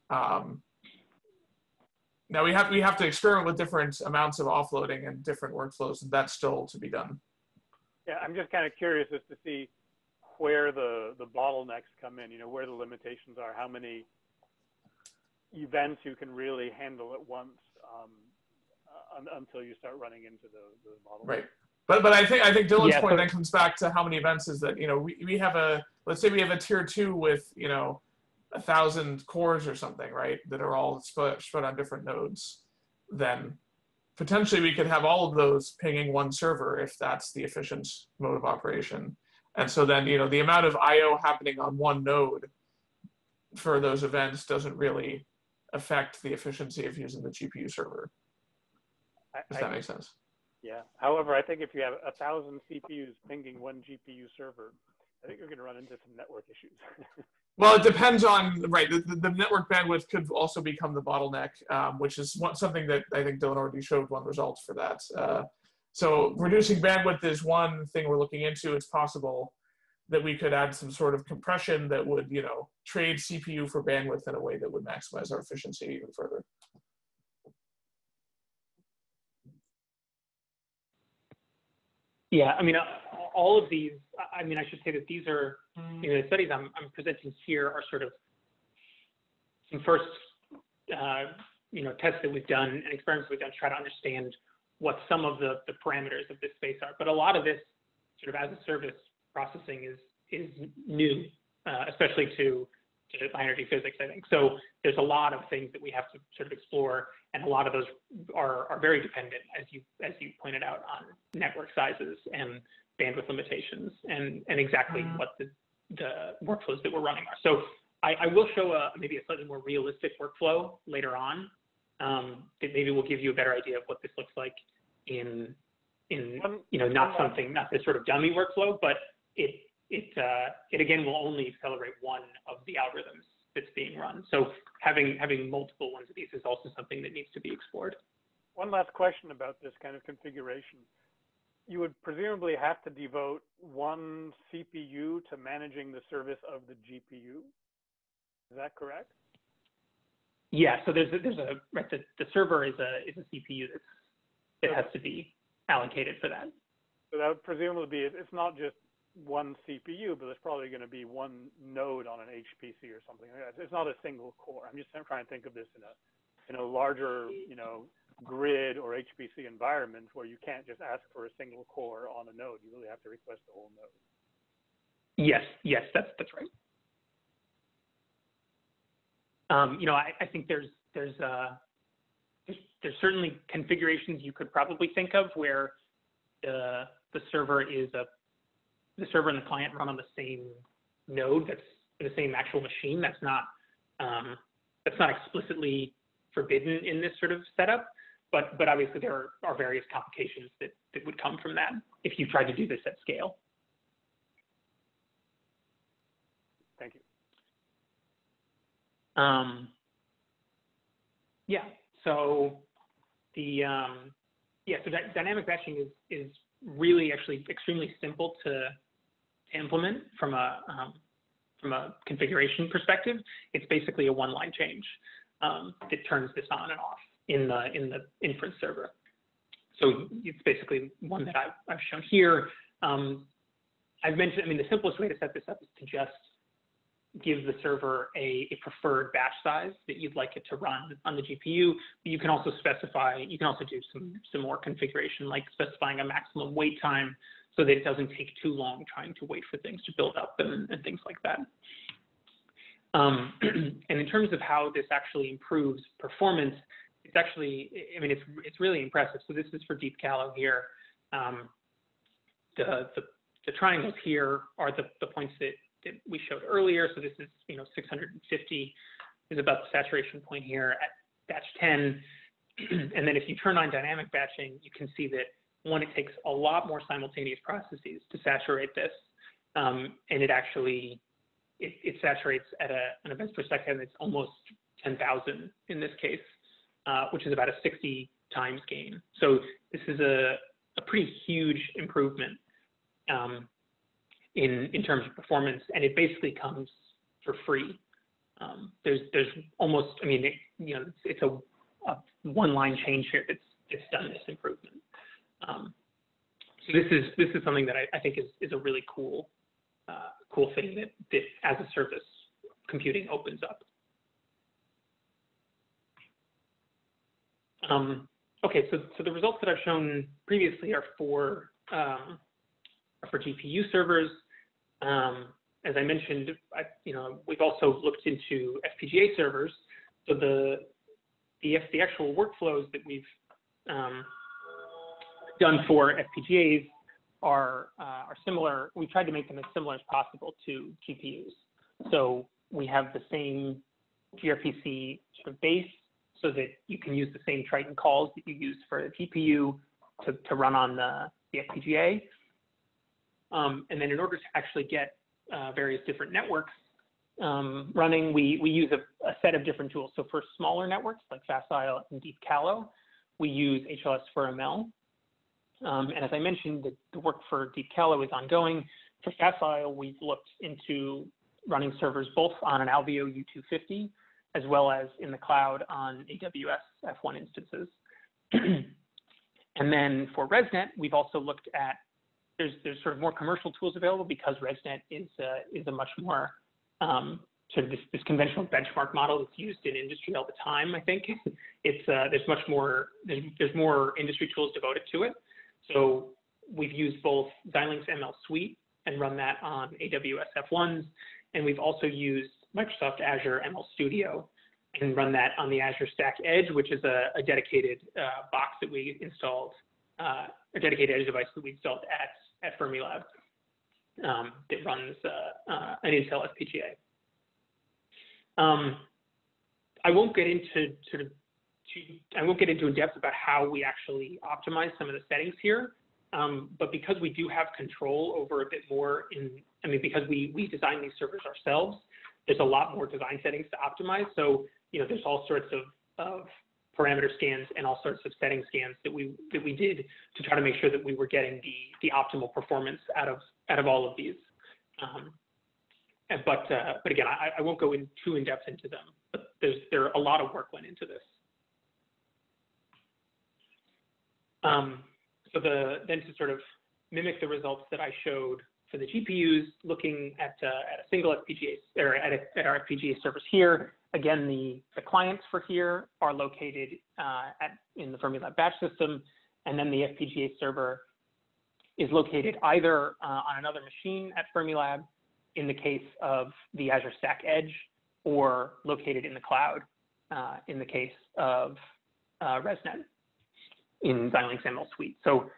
Now we have to experiment with different amounts of offloading and different workflows, and that's still to be done. Yeah, I'm just kind of curious as to see where the bottlenecks come in, where the limitations are, how many events you can really handle at once until you start running into the bottlenecks. Right. But I think Dylan's point then comes back to how many events is that, we have a, let's say we have a tier 2 with, 1,000 cores or something, right, that are all spread on different nodes. Then potentially we could have all of those pinging one server if that's the efficient mode of operation. And so then, the amount of I/O happening on one node for those events doesn't really affect the efficiency of using the GPU server. Does that make sense? Yeah. However, I think if you have 1,000 CPUs pinging one GPU server, I think you're going to run into some network issues. Well, it depends on, right, the network bandwidth could also become the bottleneck, which is something that I think Dylan already showed one result for that. So reducing bandwidth is one thing we're looking into. It's possible that we could add some sort of compression that would, trade CPU for bandwidth in a way that would maximize our efficiency even further. Yeah, I mean, all of these, I should say that these are, the studies I'm presenting here are sort of some first, tests that we've done and experiments we've done to try to understand what some of the parameters of this space are. But a lot of this sort of as a service processing is new, especially to high energy physics, I think. So there's a lot of things that we have to sort of explore, and a lot of those are very dependent, as you pointed out, on network sizes and bandwidth limitations and exactly what the workflows that we're running are. So I will show maybe a slightly more realistic workflow later on that maybe will give you a better idea of what this looks like not this sort of dummy workflow, but it again will only accelerate one of the algorithms that's being run. So having multiple ones of these is also something that needs to be explored. One last question about this kind of configuration. You would presumably have to devote one CPU to managing the service of the GPU. Is that correct? Yeah. So the server is a CPU that has to be allocated for that. So that would presumably be, it's not just one CPU, but there's probably going to be one node on an HPC or something like that. It's not a single core. I'm just trying to think of this in a larger, grid or HPC environment where you can't just ask for a single core on a node. You really have to request the whole node. Yes, that's right. I think there's certainly configurations you could probably think of where the server and the client run on the same node, that's the same actual machine. That's not explicitly forbidden in this sort of setup, but obviously there are various complications that would come from that if you tried to do this at scale. Thank you. So dynamic batching is really actually extremely simple to implement from a configuration perspective. It's basically a one-line change that turns this on and off in the inference server. So it's basically one that I've shown here. I've mentioned, the simplest way to set this up is to just give the server a preferred batch size that you'd like it to run on the GPU. But you can also do some more configuration, like specifying a maximum wait time so that it doesn't take too long trying to wait for things to build up and things like that. And in terms of how this actually improves performance, it's actually, it's really impressive. So this is for DeepCalo here. The triangles here are the points that we showed earlier. So this is, 650 is about the saturation point here at batch 10. And then if you turn on dynamic batching, you can see that one, it takes a lot more simultaneous processes to saturate this. And it actually, it saturates at an events per second that's almost 10,000 in this case, which is about a 60 times gain. So this is a pretty huge improvement in terms of performance, and it basically comes for free. There's almost, it's a one-line change here that's done this improvement. So this is something that I think is a really cool thing that as a service computing opens up. Okay, so the results that I've shown previously are for GPU servers. As I mentioned, we've also looked into FPGA servers. So the actual workflows that we've done for FPGAs are similar. We tried to make them as similar as possible to GPUs. So we have the same gRPC sort of base, so that you can use the same Triton calls that you use for a GPU to run on the FPGA. And then in order to actually get various different networks running, we use a set of different tools. So for smaller networks like Facile and DeepCalo, we use HLS4ML. And as I mentioned, the work for DeepCalo is ongoing. For Facile, we've looked into running servers both on an Alveo U250 as well as in the cloud on AWS F1 instances. And then for ResNet, we've also looked at there's sort of more commercial tools available because ResNet is a much more sort of this conventional benchmark model that's used in industry all the time. I think it's there's more industry tools devoted to it. So we've used both Xilinx ML suite and run that on AWS F1s, and we've also used Microsoft Azure ML Studio and run that on the Azure Stack Edge, which is a dedicated box that we installed, a dedicated edge device that we installed at Fermilab that runs an Intel FPGA. I won't get into in depth about how we actually optimize some of the settings here, but because we do have control over a bit more because we design these servers ourselves, there's a lot more design settings to optimize. So, there's all sorts of of parameter scans and all sorts of setting scans that we did to try to make sure that we were getting the optimal performance out of all of these. But again, I won't go in too in depth into them. But there a lot of work went into this. So then to sort of mimic the results that I showed for the GPUs, looking at a single FPGA or at our FPGA servers here. Again, the clients for here are located in the Fermilab batch system, and then the FPGA server is located either on another machine at Fermilab, in the case of the Azure Stack Edge, or located in the cloud, in the case of ResNet in Xilinx ML suite. So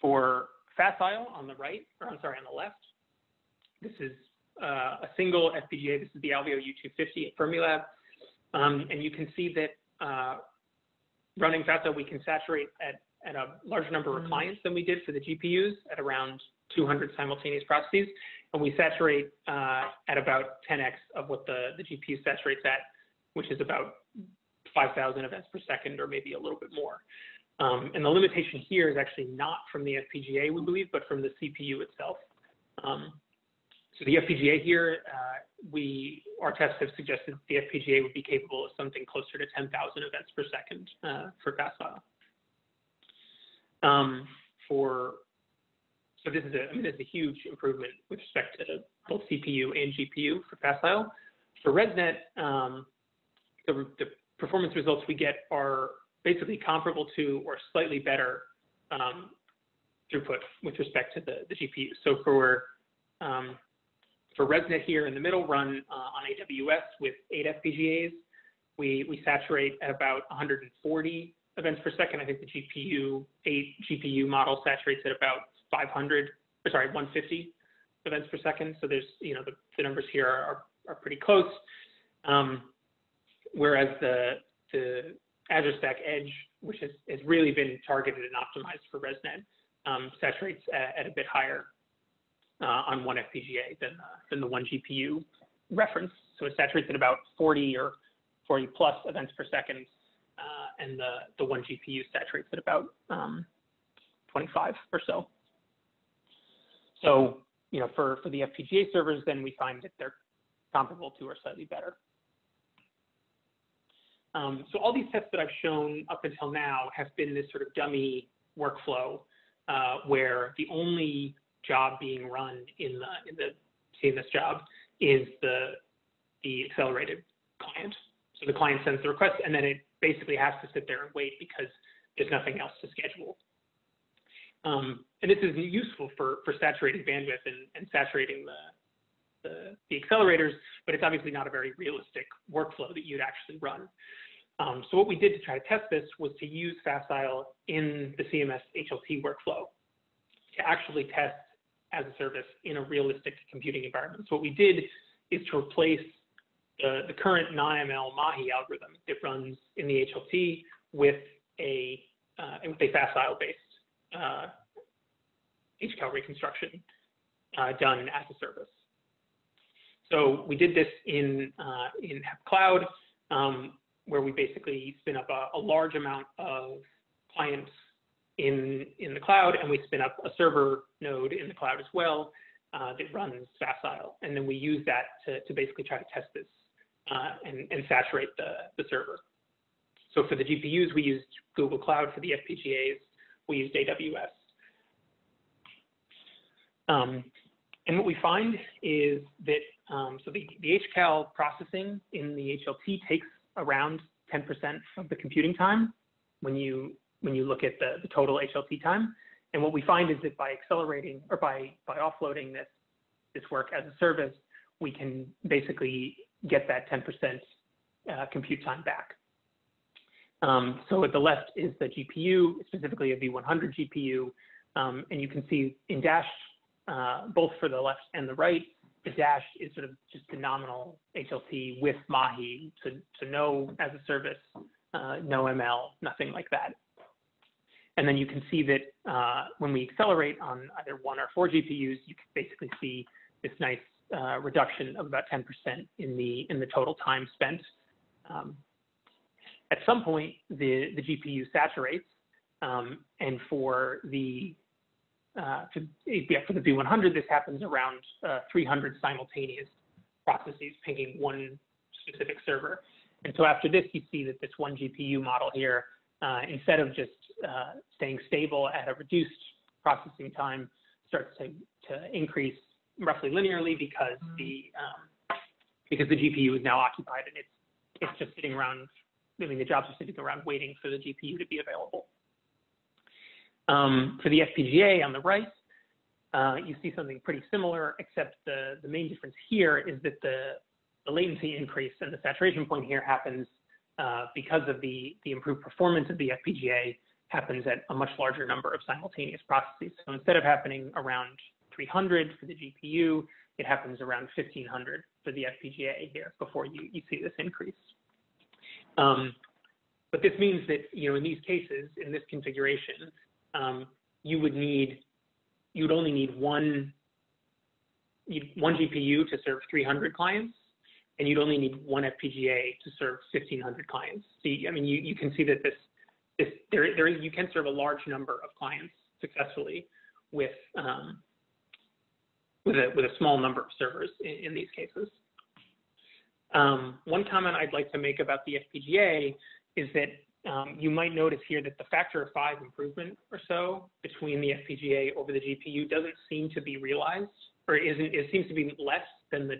for Facile on the right, or I'm sorry, on the left, this is a single FPGA. This is the Alveo U250 at Fermilab. And you can see that running Facile, we can saturate at a larger number of clients than we did for the GPUs, at around 200 simultaneous processes. And we saturate at about 10x of what the GPU saturates at, which is about 5,000 events per second, or maybe a little bit more. And the limitation here is actually not from the FPGA, we believe, but from the CPU itself. So the FPGA here, our tests have suggested the FPGA would be capable of something closer to 10,000 events per second for Facile. So this is this is a huge improvement with respect to both CPU and GPU for Facile. For ResNet, the performance results we get are basically comparable to or slightly better throughput with respect to the GPU. So for ResNet here in the middle, run on AWS with 8 FPGAs, we saturate at about 140 events per second. I think the GPU model saturates at about 150 events per second. So there's, the numbers here are pretty close. Whereas the Azure Stack Edge, which has really been targeted and optimized for ResNet, saturates at a bit higher on one FPGA than the one GPU reference. So it saturates at about 40 or 40 plus events per second, and the one GPU saturates at about 25 or so. So, for the FPGA servers, then we find that they're comparable to or slightly better. So all these tests that I've shown up until now have been this sort of dummy workflow where the only job being run in the CMS job is the accelerated client. So the client sends the request, and then it basically has to sit there and wait because there's nothing else to schedule. And this is useful for saturating bandwidth and saturating the accelerators, but it's obviously not a very realistic workflow that you'd actually run. So what we did to try to test this was to use Facile in the CMS HLT workflow to actually test as a service in a realistic computing environment. So what we did is to replace the current non-ML MAHI algorithm that runs in the HLT with a Facile-based HCAL reconstruction done as a service. So we did this in Cloud, where we basically spin up a large amount of clients in the cloud, and we spin up a server node in the cloud as well that runs Facile, and then we use that to basically try to test this and saturate the server. So for the GPUs, we used Google Cloud. For the FPGAs, we used AWS. And what we find is that, so the HCAL processing in the HLT takes around 10% of the computing time when you look at the total HLT time. And what we find is that by accelerating, or by offloading this work as a service, we can basically get that 10% compute time back. So at the left is the GPU, specifically a V100 GPU, and you can see in dashed, both for the left and the right, the dash is sort of just the nominal HLT with MAHI, so no as a service, no ML, nothing like that. And then you can see that when we accelerate on either 1 or 4 GPUs, you can basically see this nice reduction of about 10% in the total time spent. At some point, the GPU saturates, and for the B100, this happens around 300 simultaneous processes pinging one specific server. And so after this, you see that this one GPU model here, instead of just staying stable at a reduced processing time, starts to increase roughly linearly because the GPU is now occupied and it's just sitting around. I mean, the jobs are sitting around waiting for the GPU to be available. For the FPGA on the right, you see something pretty similar, except the main difference here is that the latency increase and the saturation point here happens because of the improved performance of the FPGA happens at a much larger number of simultaneous processes. So instead of happening around 300 for the GPU, it happens around 1500 for the FPGA here before you see this increase. But this means that, you know, in these cases, in this configuration, you would only need one GPU to serve 300 clients, and you'd only need one FPGA to serve 1,500 clients. So, I mean, you can see that you can serve a large number of clients successfully with a small number of servers in these cases. One comment I'd like to make about the FPGA is that you might notice here that the factor of 5 improvement or so between the FPGA over the GPU doesn't seem to be realized, or it seems to be less than the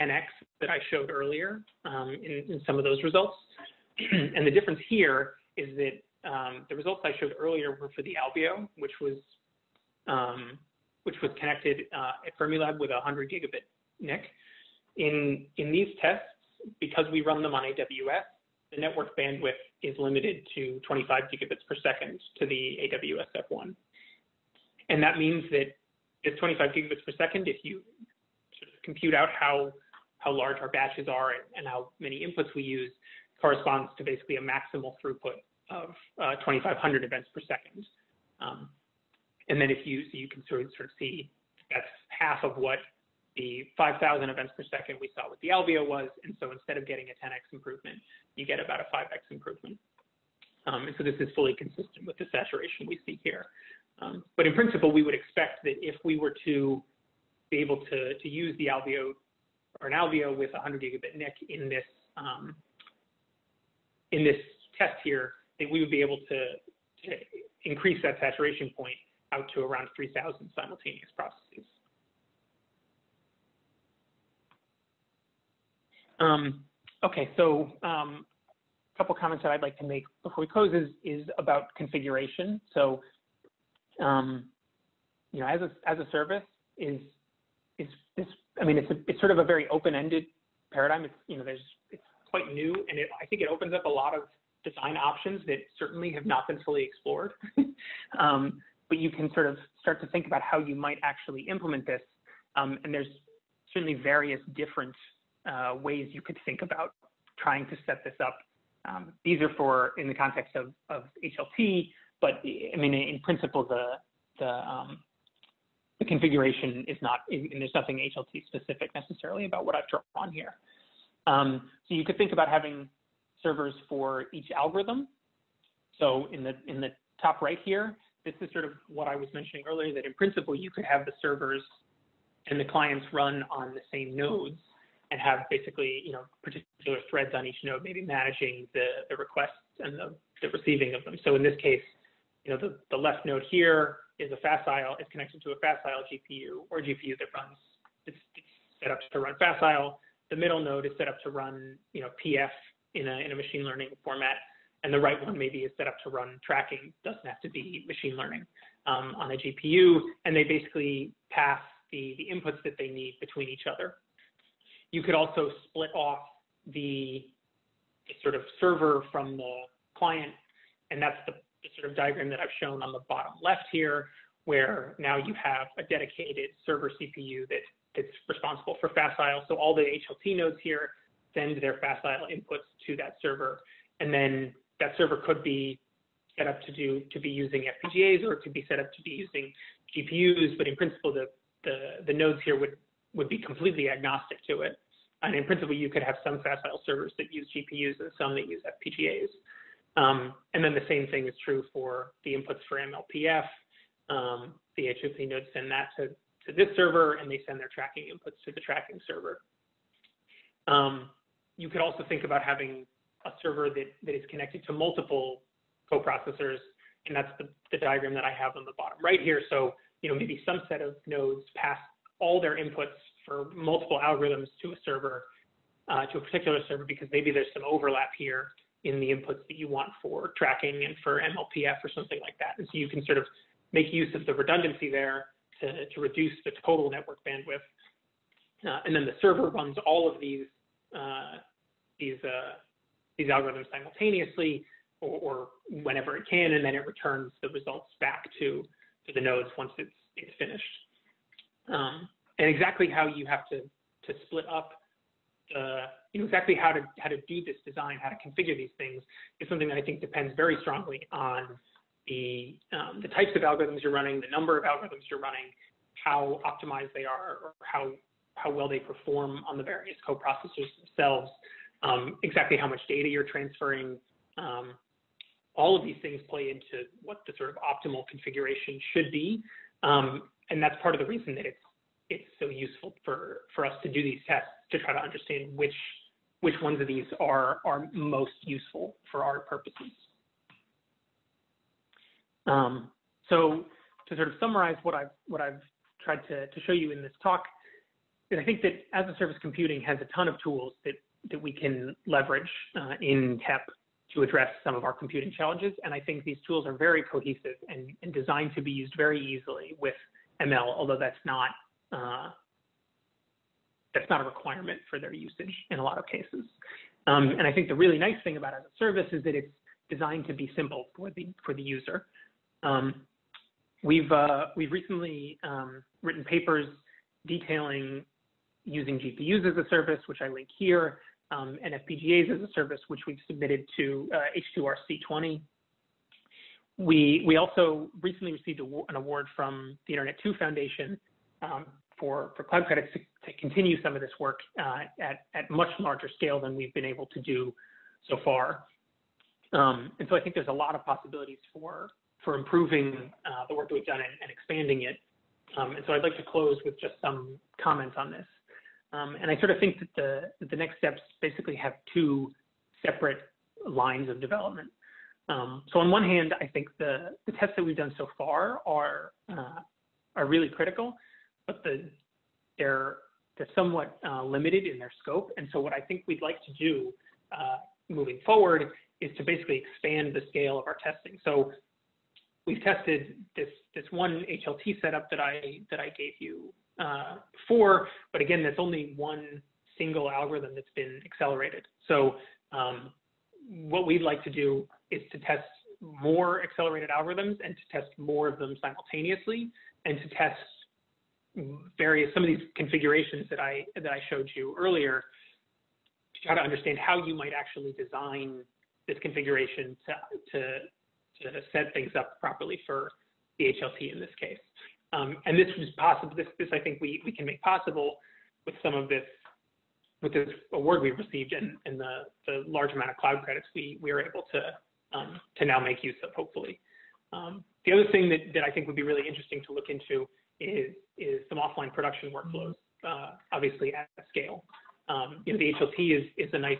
10x that I showed earlier in some of those results. And the difference here is that the results I showed earlier were for the Alveo, which was connected at Fermilab with a 100 gigabit NIC. In these tests, because we run them on AWS, the network bandwidth is limited to 25 gigabits per second to the AWS F1. And that means that it's 25 gigabits per second. If you sort of compute out how large our batches are and how many inputs we use, corresponds to basically a maximal throughput of 2,500 events per second. And then you can sort of see that's half of what the 5,000 events per second we saw with the Alveo was, and so instead of getting a 10x improvement, you get about a 5x improvement. And so this is fully consistent with the saturation we see here. But in principle, we would expect that if we were to be able to use the Alveo or an Alveo with 100 gigabit NIC in this test here, that we would be able to increase that saturation point out to around 3,000 simultaneous processes. Okay, so a couple comments that I'd like to make before we close is about configuration. So, as a service is this. I mean, it's sort of a very open-ended paradigm. It's quite new, and I think it opens up a lot of design options that certainly have not been fully explored. But you can sort of start to think about how you might actually implement this, and there's certainly various different ways you could think about trying to set this up. These are in the context of HLT, but I mean, in principle, the configuration is not, and there's nothing HLT specific necessarily about what I've drawn here. So you could think about having servers for each algorithm. So in the top right here, this is sort of what I was mentioning earlier, that in principle, you could have the servers and the clients run on the same nodes, and have basically, particular threads on each node, maybe managing the requests and the receiving of them. So in this case, the left node here is a Facile, it's connected to a Facile GPU or a GPU that runs, it's set up to run Facile. The middle node is set up to run, PF in a machine learning format, and the right one maybe is set up to run tracking. Doesn't have to be machine learning on a GPU, and they basically pass the inputs that they need between each other. You could also split off the sort of server from the client, and that's the sort of diagram that I've shown on the bottom left here, where now you have a dedicated server CPU that's responsible for Facile. So all the HLT nodes here send their Facile inputs to that server, and then that server could be set up to be using FPGAs, or it could be set up to be using GPUs. But in principle, the nodes here would would be completely agnostic to it. And in principle, you could have some facile servers that use GPUs and some that use FPGAs. And then the same thing is true for the inputs for MLPF. The HLT nodes send that to this server, and they send their tracking inputs to the tracking server. You could also think about having a server that is connected to multiple coprocessors, and that's the diagram that I have on the bottom right here. So, you know, maybe some set of nodes pass all their inputs for multiple algorithms to a server, to a particular server, because maybe there's some overlap here in the inputs that you want for tracking and for MLPF or something like that. And so you can sort of make use of the redundancy there to reduce the total network bandwidth. And then the server runs all of these algorithms simultaneously, or whenever it can, and then it returns the results back to the nodes once it's finished. And exactly how you have to split up the, you know, exactly how to do this design, how to configure these things is something that I think depends very strongly on the types of algorithms you're running, the number of algorithms you're running, how optimized they are, or how well they perform on the various coprocessors themselves, exactly how much data you're transferring. All of these things play into what the sort of optimal configuration should be. And that's part of the reason that it's so useful for us to do these tests, to try to understand which ones of these are most useful for our purposes. So to sort of summarize what I've tried to show you in this talk, is I think that as-a-service computing has a ton of tools that we can leverage in TEP to address some of our computing challenges. And I think these tools are very cohesive and designed to be used very easily with ML, although that's not a requirement for their usage in a lot of cases. And I think the really nice thing about as-a-service is that it's designed to be simple for the user. We've recently written papers detailing using GPUs as a service, which I link here, and FPGAs as a service, which we've submitted to H2RC20. We also recently received an award from the Internet 2 Foundation for cloud credits to continue some of this work at much larger scale than we've been able to do so far. And so I think there's a lot of possibilities for improving the work that we've done and expanding it. And so I'd like to close with just some comments on this. And I sort of think that the next steps basically have two separate lines of development. So on one hand, I think the tests that we've done so far are really critical, but they're somewhat limited in their scope. And so what I think we'd like to do moving forward is to basically expand the scale of our testing. So we've tested this one HLT setup that I gave you before, but again, that's only one single algorithm that's been accelerated. So what we'd like to do is to test more accelerated algorithms and to test more of them simultaneously, and to test some of these configurations that I showed you earlier, to try to understand how you might actually design this configuration to set things up properly for the HLT in this case. And this is possible. This I think we can make possible with some of this, with this award we received and the large amount of cloud credits we are able to now make use of, hopefully. The other thing that I think would be really interesting to look into is some offline production workflows, obviously at scale. You know, the HLT is a nice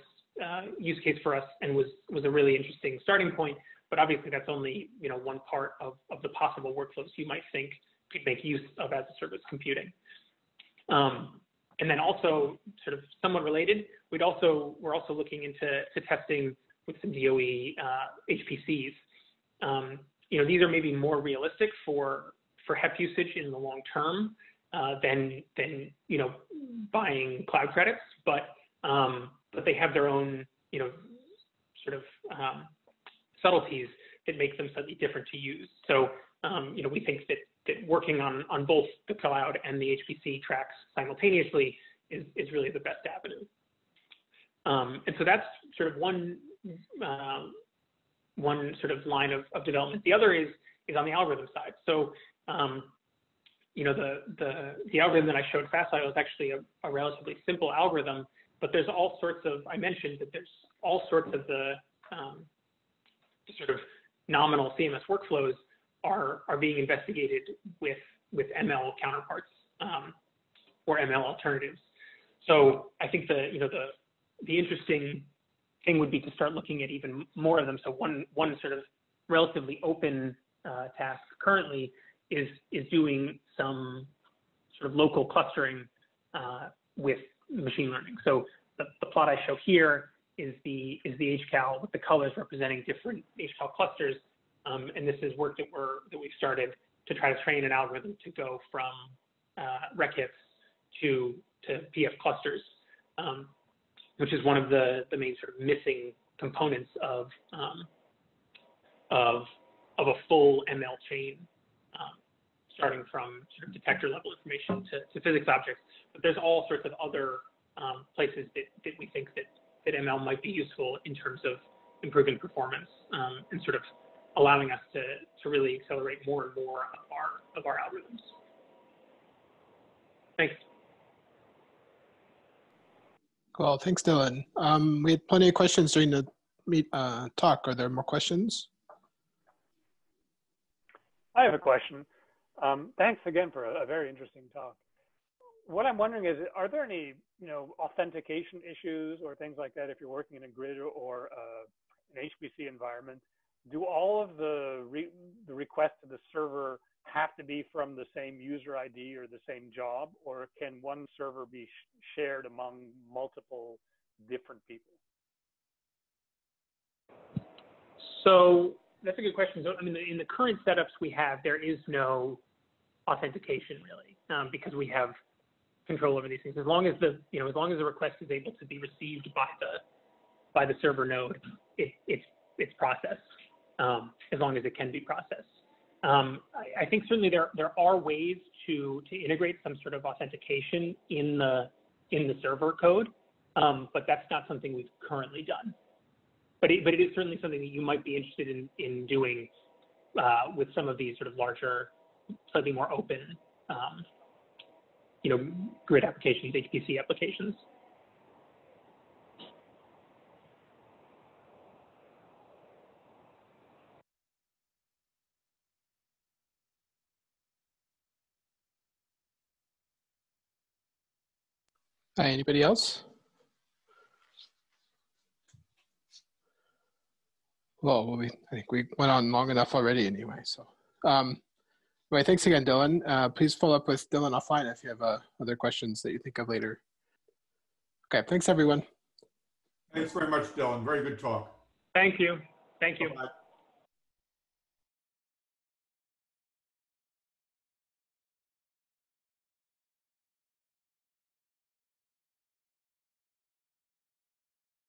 use case for us and was a really interesting starting point. But obviously, that's only, you know, one part of the possible workflows you might think could make use of as-a-service computing. And then also, sort of somewhat related, we're also looking into testing with some DOE HPCs. You know, these are maybe more realistic for HEP usage in the long term than you know, buying cloud credits, but they have their own, you know, sort of subtleties that make them slightly different to use. So, you know, we think that working on both the cloud and the HPC tracks simultaneously is really the best avenue. And so that's sort of one sort of line of development. The other is on the algorithm side. So you know, the algorithm that I showed Facile is actually a relatively simple algorithm, but there's all sorts of, I mentioned that there's all sorts of the sort of nominal CMS workflows are being investigated with ML counterparts or ML alternatives. So I think the interesting thing would be to start looking at even more of them. So one sort of relatively open task currently is doing some sort of local clustering with machine learning. So the plot I show here is the HCAL with the colors representing different HCAL clusters, and this is work that we've started to try to train an algorithm to go from rec hits to PF clusters, which is one of the main sort of missing components of a full ML chain, starting from sort of detector level information to physics objects. But there's all sorts of other places that we think that ML might be useful in terms of improving performance and sort of allowing us to really accelerate more and more of our algorithms. Thanks. Well, thanks, Dylan. We had plenty of questions during the talk. Are there more questions? I have a question. Thanks again for a very interesting talk. What I'm wondering is, are there any, authentication issues or things like that if you're working in a grid or an HPC environment? Do all of the requests to the server have to be from the same user ID or the same job, or can one server be shared among multiple different people? So that's a good question. So, I mean, in the current setups we have, there is no authentication really, because we have control over these things. As long as the request is able to be received by the server node, it's processed, as long as it can be processed. I think certainly there are ways to integrate some sort of authentication in the server code, but that's not something we've currently done. But it is certainly something that you might be interested in doing with some of these sort of larger, slightly more open, grid applications, HPC applications. Hi, anybody else? Well, I think we went on long enough already anyway, so. Well, thanks again, Dylan. Please follow up with Dylan offline if you have other questions that you think of later. Okay, thanks everyone. Thanks very much, Dylan. Very good talk. Thank you. Thank you. Bye-bye.